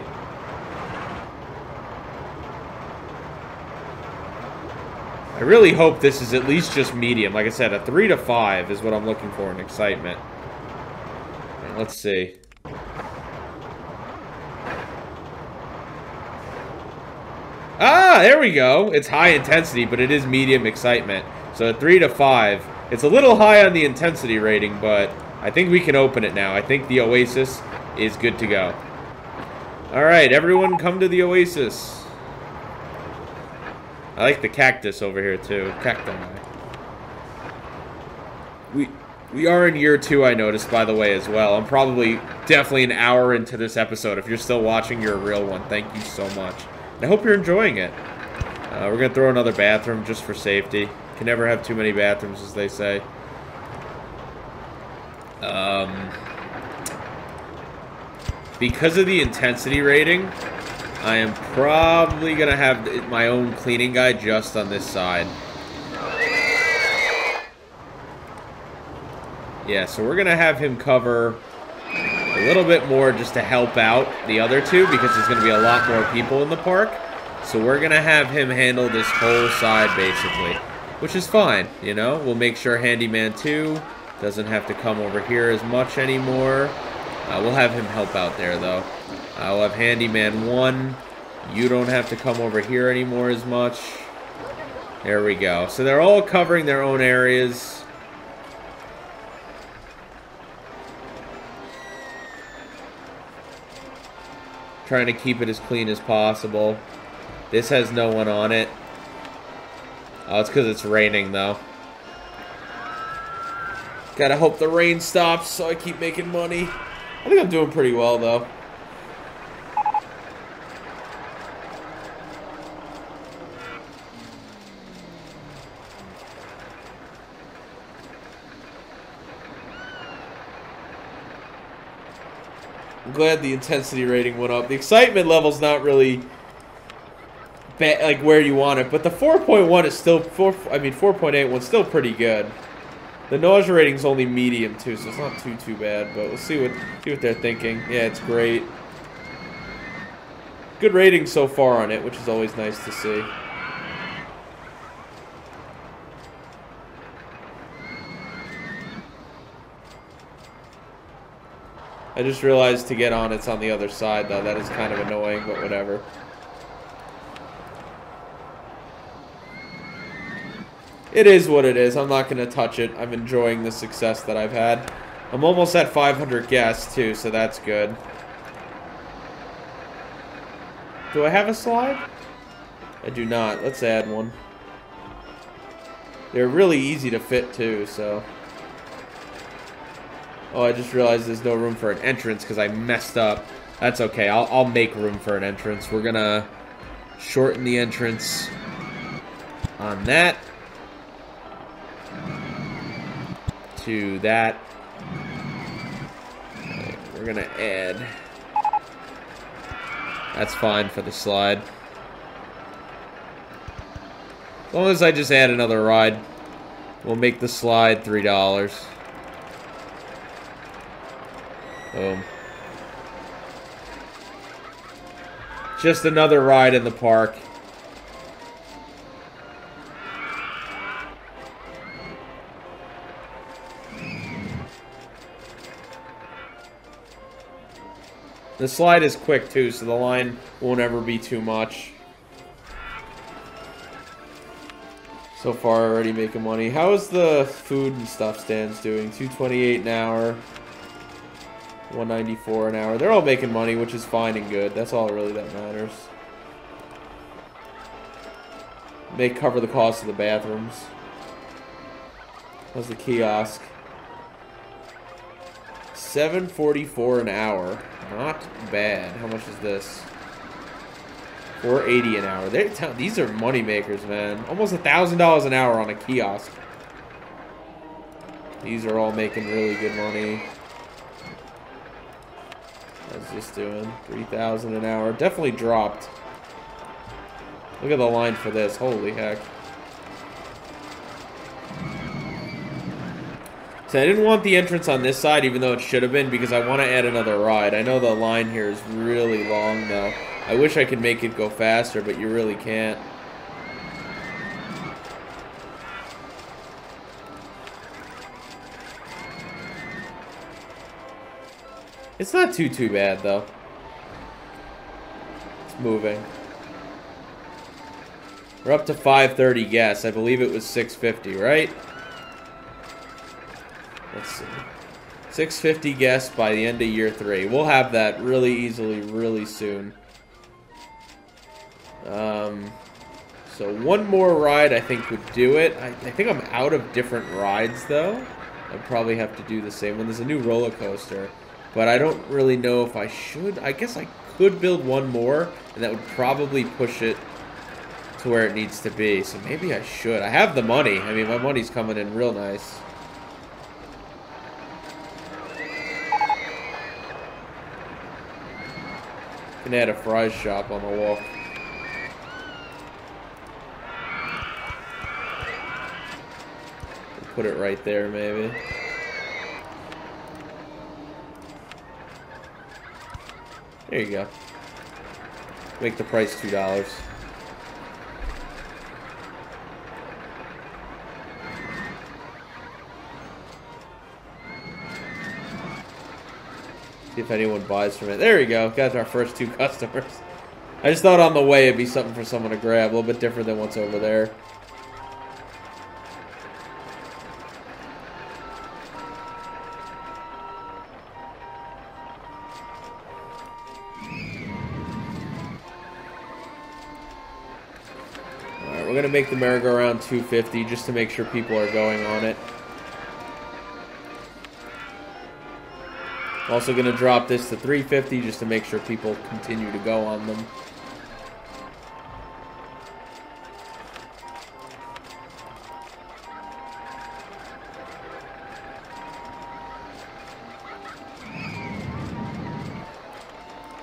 I really hope this is at least just medium. Like I said, a 3 to 5 is what I'm looking for in excitement. Right, let's see. Ah, there we go. It's high intensity, but it is medium excitement. So a 3 to 5. It's a little high on the intensity rating, but... I think we can open it now. I think the Oasis is good to go. Alright, everyone come to the Oasis. I like the cactus over here, too. Cacti. We are in year 2, I noticed, by the way, as well. I'm probably definitely an hour into this episode. If you're still watching, you're a real one. Thank you so much. And I hope you're enjoying it. We're going to throw another bathroom just for safety. Can never have too many bathrooms, as they say. Because of the intensity rating, I am probably gonna have my own cleaning guy just on this side. Yeah, so we're gonna have him cover a little bit more just to help out the other two, because there's gonna be a lot more people in the park. So we're gonna have him handle this whole side, basically, which is fine. You know, we'll make sure Handyman 2 doesn't have to come over here as much anymore. We'll have him help out there, though. We'll have Handyman 1. You don't have to come over here anymore as much. There we go. So they're all covering their own areas. Trying to keep it as clean as possible. This has no one on it. Oh, it's because it's raining, though. Gotta hope the rain stops so I keep making money. I think I'm doing pretty well, though. I'm glad the intensity rating went up. The excitement level's not really like where you want it, but the 4.1 is still 4.81 is still pretty good. The nausea rating's only medium too, so it's not too bad. But we'll see what they're thinking. Yeah, it's great. Good rating so far on it, which is always nice to see. I just realized to get on, it's on the other side though. That is kind of annoying, but whatever. It is what it is. I'm not going to touch it. I'm enjoying the success that I've had. I'm almost at 500 guests, too, so that's good. Do I have a slide? I do not. Let's add one. They're really easy to fit, too, so... Oh, I just realized there's no room for an entrance because I messed up. That's okay. I'll make room for an entrance. We're going to shorten the entrance on that. To that. Right, we're gonna add. That's fine for the slide. As long as I just add another ride, we'll make the slide $3. Boom. Just another ride in the park. The slide is quick, too, so the line won't ever be too much. So far, already making money. How is the food and stuff stands doing? $2.28 an hour. $1.94 an hour. They're all making money, which is fine and good. That's all really that matters. They cover the cost of the bathrooms. How's the kiosk? $7.44 an hour. Not bad. How much is this? $4.80 an hour. These are money makers, man. Almost $1,000 an hour on a kiosk. These are all making really good money. How's this doing? $3,000 an hour. Definitely dropped. Look at the line for this. Holy heck. So I didn't want the entrance on this side, even though it should have been, because I want to add another ride. I know the line here is really long, though. I wish I could make it go faster, but you really can't. It's not too bad, though. It's moving. We're up to 530 guests. I believe it was 650, right? Let's see. 650 guests by the end of year 3. We'll have that really easily, really soon. So one more ride I think would do it. I think I'm out of different rides, though. I'd probably have to do the same one. There's a new roller coaster, but I don't really know if I should. I guess I could build one more, and that would probably push it to where it needs to be. So maybe I should. I have the money. I mean, my money's coming in real nice. Can add a fry shop on the wall. Put it right there, maybe. There you go. Make the price $2. See if anyone buys from it. There we go. Got our first two customers. I just thought on the way it'd be something for someone to grab. A little bit different than what's over there. Alright, we're going to make the merry-go-round 250 just to make sure people are going on it. Also going to drop this to 350 just to make sure people continue to go on them.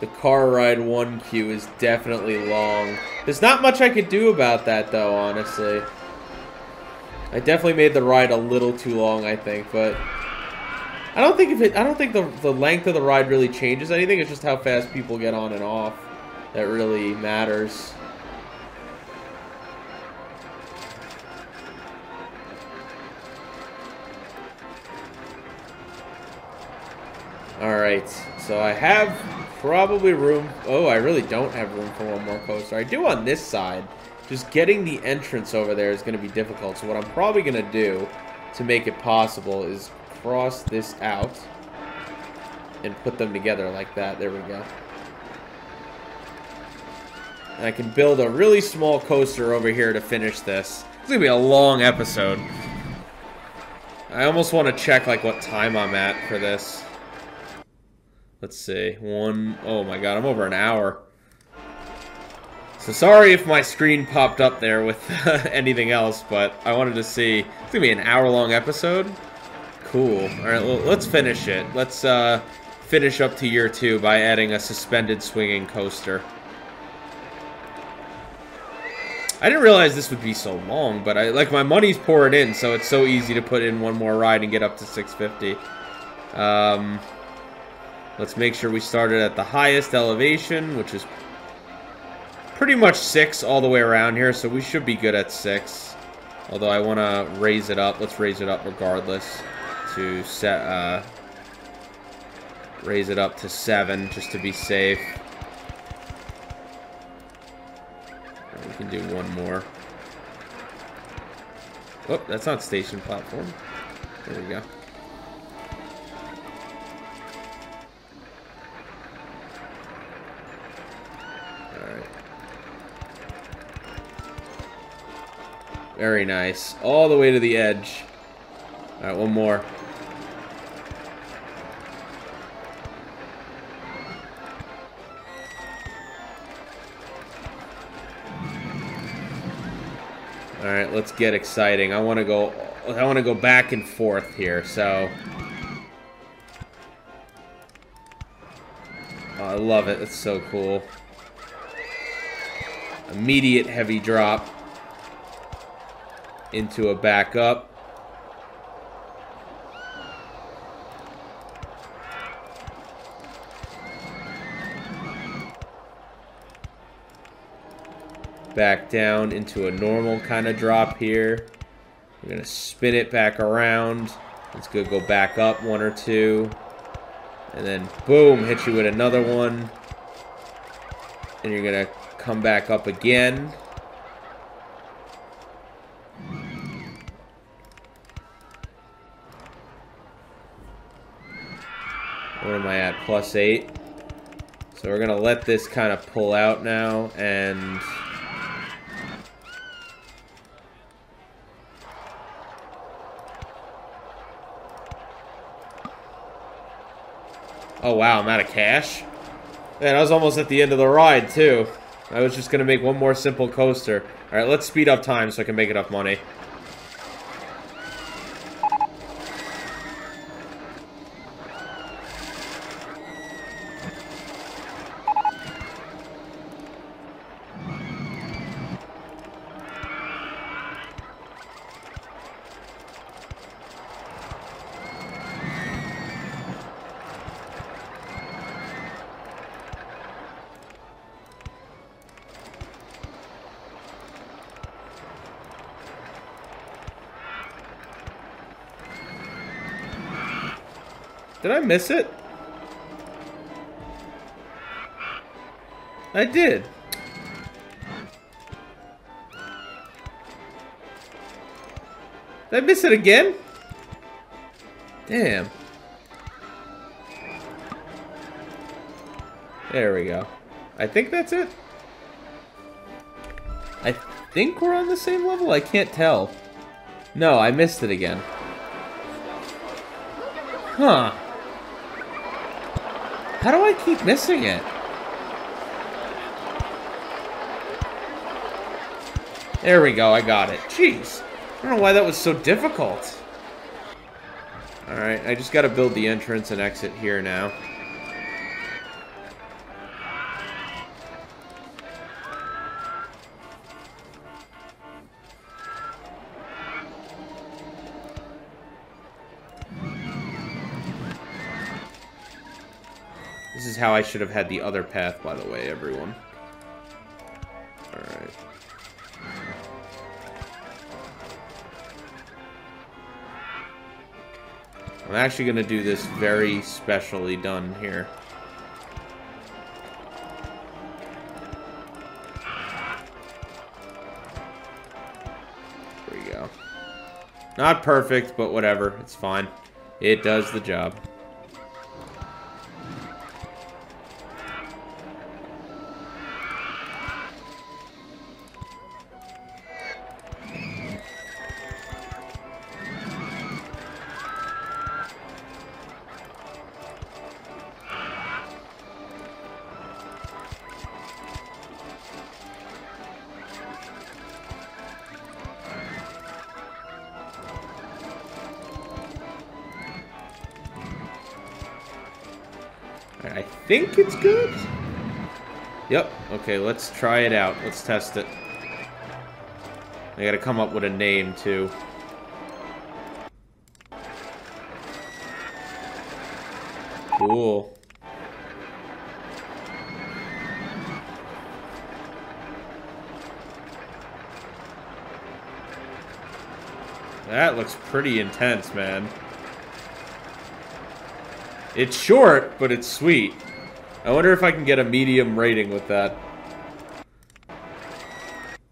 The car ride 1 queue is definitely long. There's not much I could do about that though, honestly. I definitely made the ride a little too long, I think, but I don't think the length of the ride really changes anything. It's just how fast people get on and off that really matters. All right, so I have probably room. Oh, I really don't have room for one more coaster. I do on this side. Just getting the entrance over there is going to be difficult. So what I'm probably going to do to make it possible is cross this out and put them together like that. There we go. And I can build a really small coaster over here to finish this. It's gonna be a long episode. I almost want to check like what time I'm at for this. Let's see. Oh my god, I'm over an hour. So sorry if my screen popped up there with anything else, but I wanted to see. It's gonna be an hour-long episode. Cool. All right, well, let's finish it. Let's finish up to year 2 by adding a suspended swinging coaster. I didn't realize this would be so long, but I like my money's pouring in, so it's so easy to put in one more ride and get up to 650. Let's make sure we started at the highest elevation, which is pretty much 6 all the way around here, so we should be good at 6. Although I want to raise it up. Let's raise it up regardless. To set, raise it up to 7 just to be safe. We can do one more. Oh, that's not station platform. There we go. All right. Very nice. All the way to the edge. All right, one more. All right, let's get exciting. I want to go back and forth here. So oh, I love it. It's so cool. Immediate heavy drop into a back up. Back down into a normal kind of drop here. We're gonna spin it back around. It's gonna go back up 1 or 2, and then boom, hit you with another one, and you're gonna come back up again. What am I at? +8. So we're gonna let this kind of pull out now, and oh wow, I'm out of cash. Man, I was almost at the end of the ride too. I was just gonna make one more simple coaster. All right, let's speed up time so I can make enough money. Did I miss it? I did. Did I miss it again? Damn. There we go. I think that's it. I think we're on the same level? I can't tell. No, I missed it again. Huh. How do I keep missing it? There we go, I got it. Jeez. I don't know why that was so difficult. Alright, I just gotta build the entrance and exit here now. This is how I should have had the other path, by the way, everyone. Alright. I'm actually going to do this very specially done here. There we go. Not perfect, but whatever. It's fine. It does the job. I think it's good. Yep. Okay, let's try it out. Let's test it. I gotta come up with a name, too. Cool. That looks pretty intense, man. It's short, but it's sweet. I wonder if I can get a medium rating with that.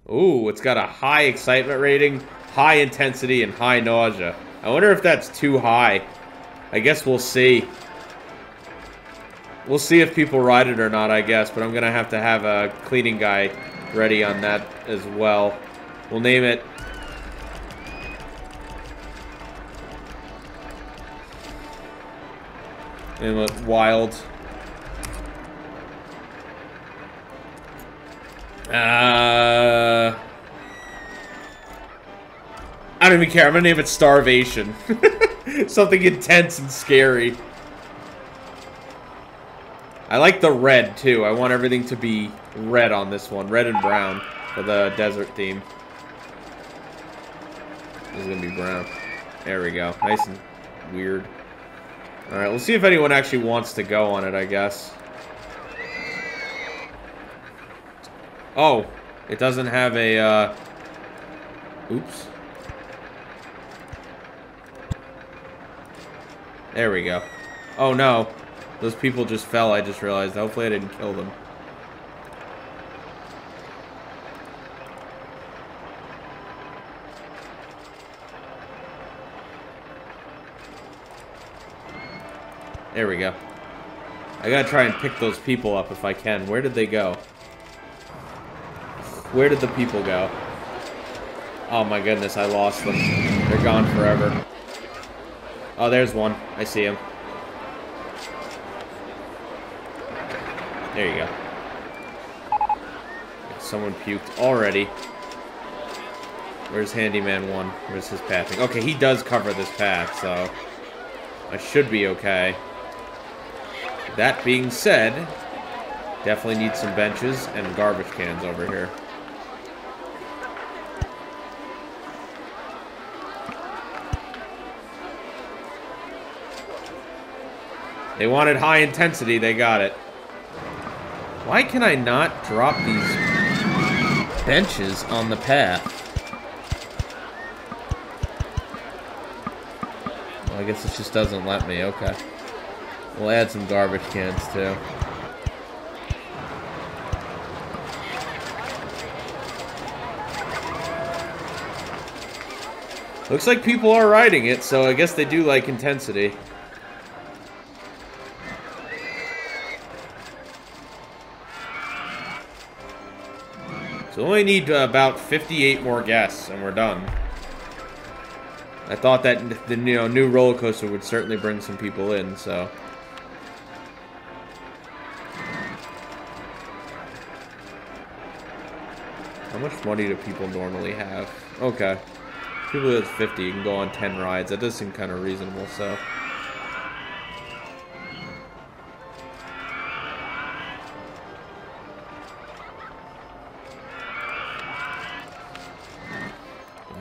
Ooh, it's got a high excitement rating, high intensity, and high nausea. I wonder if that's too high. I guess we'll see. We'll see if people ride it or not, I guess, but I'm gonna have to have a cleaning guy ready on that as well. We'll name it. And look wild. I don't even care. I'm gonna name it Starvation. Something intense and scary. I like the red too. I want everything to be red on this one. Red and brown for the desert theme. This is gonna be brown. There we go. Nice and weird. Alright, we'll see if anyone actually wants to go on it, I guess. Oh, it doesn't have a, oops. There we go. Oh no, those people just fell, I just realized. Hopefully I didn't kill them. There we go. I gotta try and pick those people up if I can. Where did they go? Where did the people go? Oh my goodness, I lost them. They're gone forever. Oh, there's one. I see him. There you go. Someone puked already. Where's Handyman 1? Where's his pathing? Okay, he does cover this path, so I should be okay. That being said, definitely need some benches and garbage cans over here. They wanted high intensity, they got it. Why can I not drop these benches on the path? Well, I guess it just doesn't let me, okay. We'll add some garbage cans, too. Looks like people are riding it, so I guess they do like intensity. So we only need about 58 more guests, and we're done. I thought that the new roller coaster would certainly bring some people in, so. How much money do people normally have? Okay. People with 50, you can go on 10 rides. That does seem kind of reasonable, so.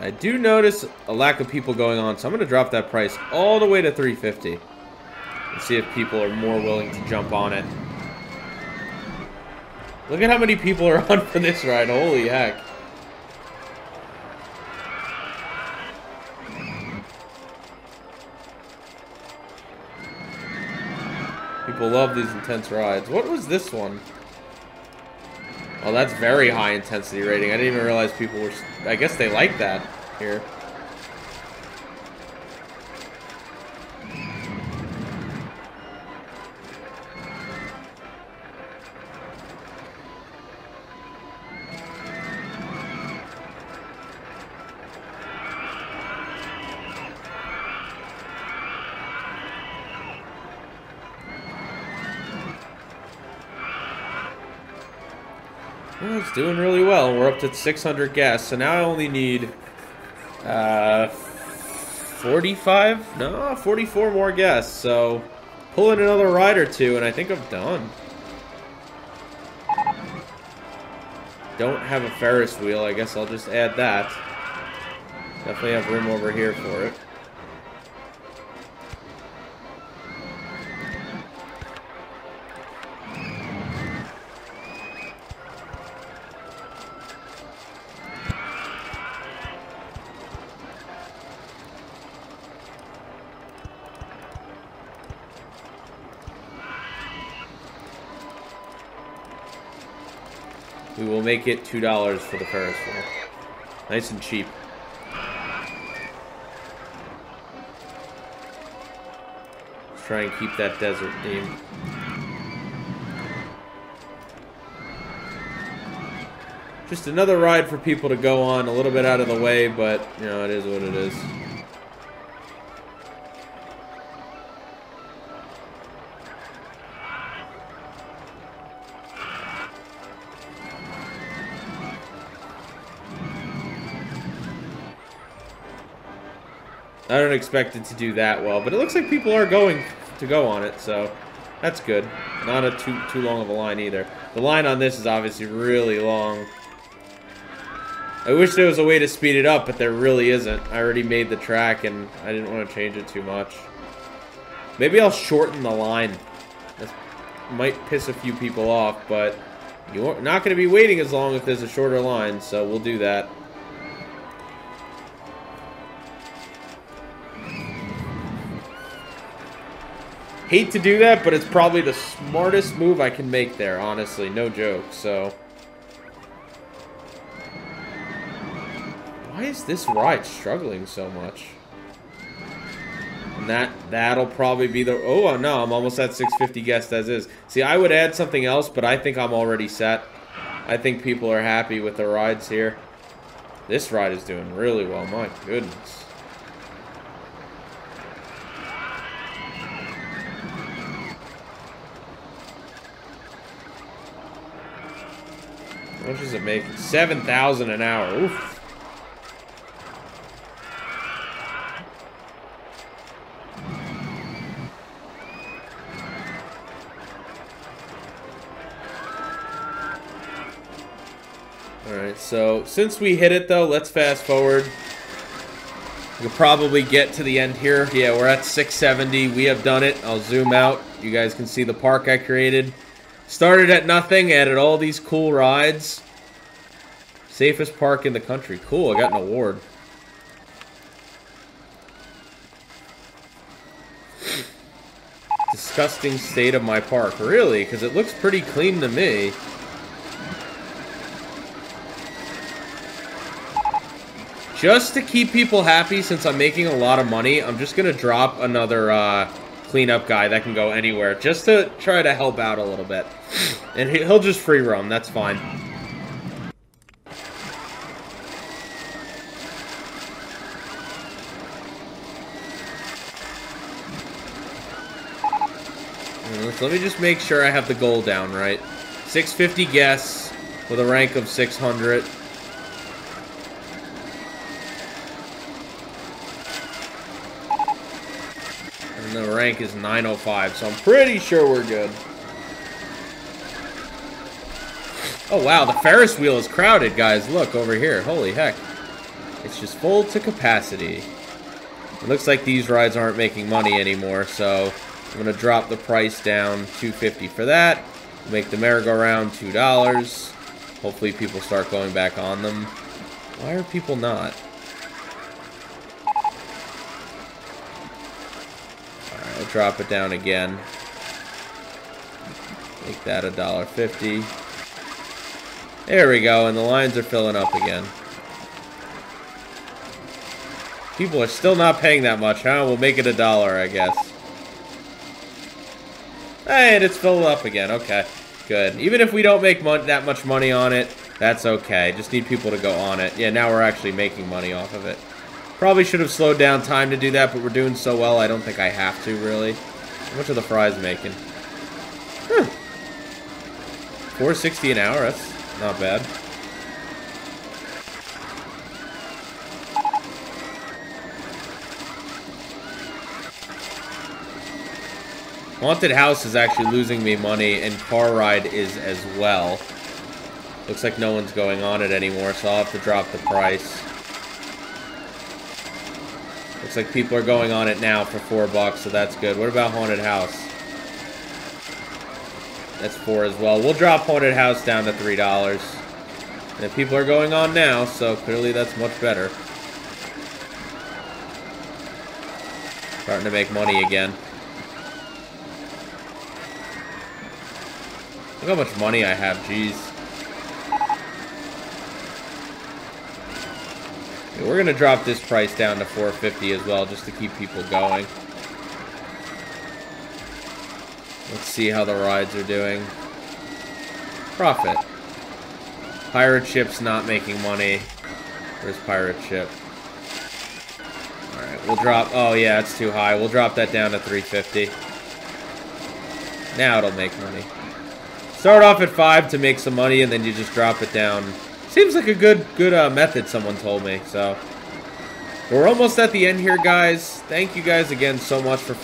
I do notice a lack of people going on, so I'm going to drop that price all the way to $350 and see if people are more willing to jump on it. Look at how many people are on for this ride. Holy heck. People love these intense rides. What was this one? Oh, that's very high intensity rating. I didn't even realize people were... I guess they like that here. Well, it's doing really well. We're up to 600 guests, so now I only need 44 more guests. So pull in another ride or two, and I think I'm done. Don't have a Ferris wheel. I guess I'll just add that. Definitely have room over here for it. We will make it $2 for the Ferris wheel. Nice and cheap. Let's try and keep that desert theme. Just another ride for people to go on, a little bit out of the way, but, you know, it is what it is. I don't expect it to do that well, but it looks like people are going to go on it, so that's good. Not a too long of a line either. The line on this is obviously really long. I wish there was a way to speed it up, but there really isn't. I already made the track, and I didn't want to change it too much. Maybe I'll shorten the line. That might piss a few people off, but you're not going to be waiting as long if there's a shorter line, so we'll do that. Hate to do that, but it's probably the smartest move I can make there, honestly, no joke, so. Why is this ride struggling so much? And that'll probably be the, oh no, I'm almost at 650 guests as is. See, I would add something else, but I think I'm already set. I think people are happy with the rides here. This ride is doing really well, my goodness. How much does it make? 7,000 an hour. Oof. All right. So since we hit it though, let's fast forward. We'll probably get to the end here. Yeah, we're at 670. We have done it. I'll zoom out. You guys can see the park I created. Started at nothing, added all these cool rides. Safest park in the country. Cool, I got an award. Disgusting state of my park. Really? Because it looks pretty clean to me. Just to keep people happy, since I'm making a lot of money, I'm just going to drop another cleanup guy that can go anywhere, just to try to help out a little bit. And he'll just free roam, that's fine. Let me just make sure I have the goal down right. 650 guess with a rank of 600. And the rank is 905, so I'm pretty sure we're good. Oh wow, the Ferris wheel is crowded, guys. Look over here. Holy heck. It's just full to capacity. It looks like these rides aren't making money anymore, so I'm going to drop the price down $2.50 for that. Make the merry-go-round $2. Hopefully people start going back on them. Why are people not? Alright, I'll drop it down again. Make that $1.50. There we go, and the lines are filling up again. People are still not paying that much, huh? We'll make it $1, I guess. And it's filled up again. Okay, good. Even if we don't make that much money on it, that's okay. Just need people to go on it. Yeah, now we're actually making money off of it. Probably should have slowed down time to do that, but we're doing so well, I don't think I have to, really. How much are the fries making? Huh. $4.60 an hour. That's not bad. Haunted House is actually losing me money, and Car Ride is as well. Looks like no one's going on it anymore, so I'll have to drop the price. Looks like people are going on it now for $4, so that's good. What about Haunted House? That's $4 as well. We'll drop Haunted House down to $3. And people are going on now, so clearly that's much better. Starting to make money again. Look how much money I have, jeez. Okay, we're gonna drop this price down to $4.50 as well, just to keep people going. Let's see how the rides are doing. Profit. Pirate Ship's not making money. Where's Pirate Ship? Alright, we'll drop... Oh yeah, it's too high. We'll drop that down to $3.50. Now it'll make money. Start off at $5 to make some money, and then you just drop it down. Seems like a good method, someone told me. So we're almost at the end here, guys. Thank you guys again so much for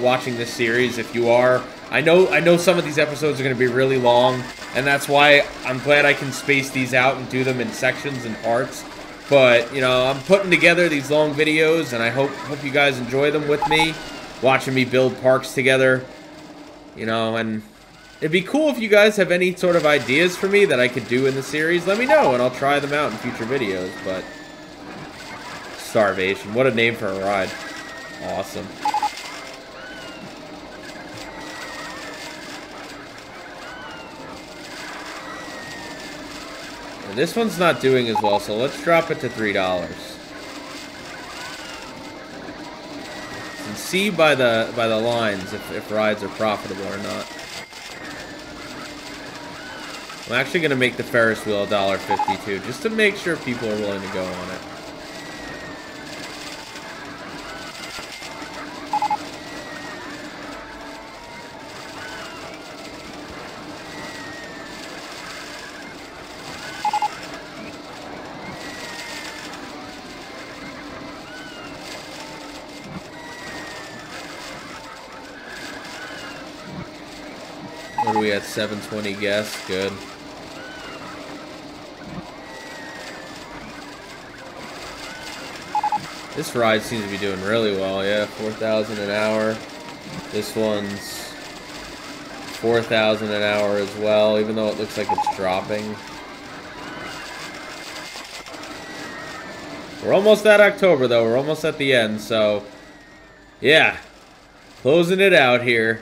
watching this series. If you are, I know some of these episodes are going to be really long, and that's why I'm glad I can space these out and do them in sections and parts. But you know, I'm putting together these long videos, and I hope you guys enjoy them with me, watching me build parks together. You know, and it'd be cool if you guys have any sort of ideas for me that I could do in the series. Let me know, and I'll try them out in future videos, but... Starvation. What a name for a ride. Awesome. And this one's not doing as well, so let's drop it to $3. You can see by the lines if rides are profitable or not. I'm actually going to make the Ferris wheel $1.52, just to make sure people are willing to go on it. What are we at? 720 guess? Good. This ride seems to be doing really well, yeah, 4,000 an hour. This one's 4,000 an hour as well, even though it looks like it's dropping. We're almost at October, though. We're almost at the end, so, yeah. Closing it out here.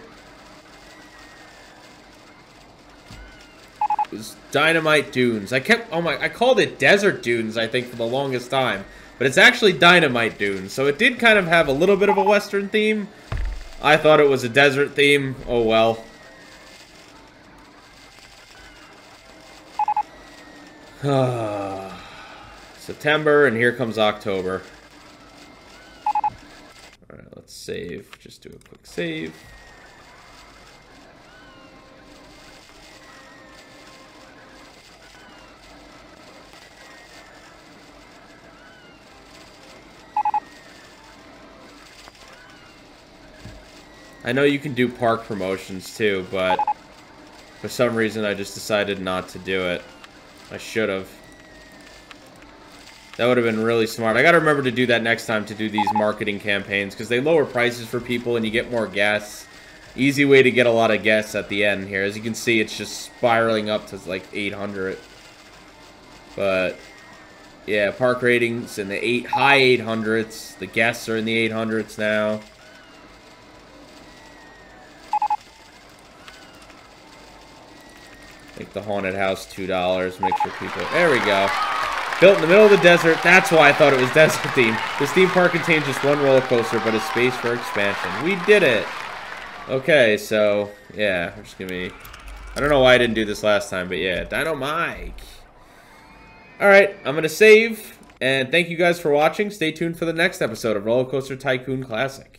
It was Dynamite Dunes. I called it Desert Dunes, I think, for the longest time. But it's actually Dynamite Dunes, so it did kind of have a little bit of a western theme. I thought it was a desert theme. Oh well. September, and here comes October. Alright, let's save. Just do a quick save. I know you can do park promotions too, but for some reason I just decided not to do it. I should have. That would have been really smart. I gotta remember to do that next time, to do these marketing campaigns, because they lower prices for people and you get more guests. Easy way to get a lot of guests at the end here. As you can see, it's just spiraling up to like 800. But yeah, park ratings in the high 800s. The guests are in the 800s now. Make the haunted house $2. Make sure people... There we go. Built in the middle of the desert. That's why I thought it was desert themed. This theme park contains just one roller coaster, but a space for expansion. We did it. Okay, so yeah, we're just gonna be... I don't know why I didn't do this last time, but yeah, Dino Mike. All right, I'm gonna save, and thank you guys for watching. Stay tuned for the next episode of RollerCoaster Tycoon Classic.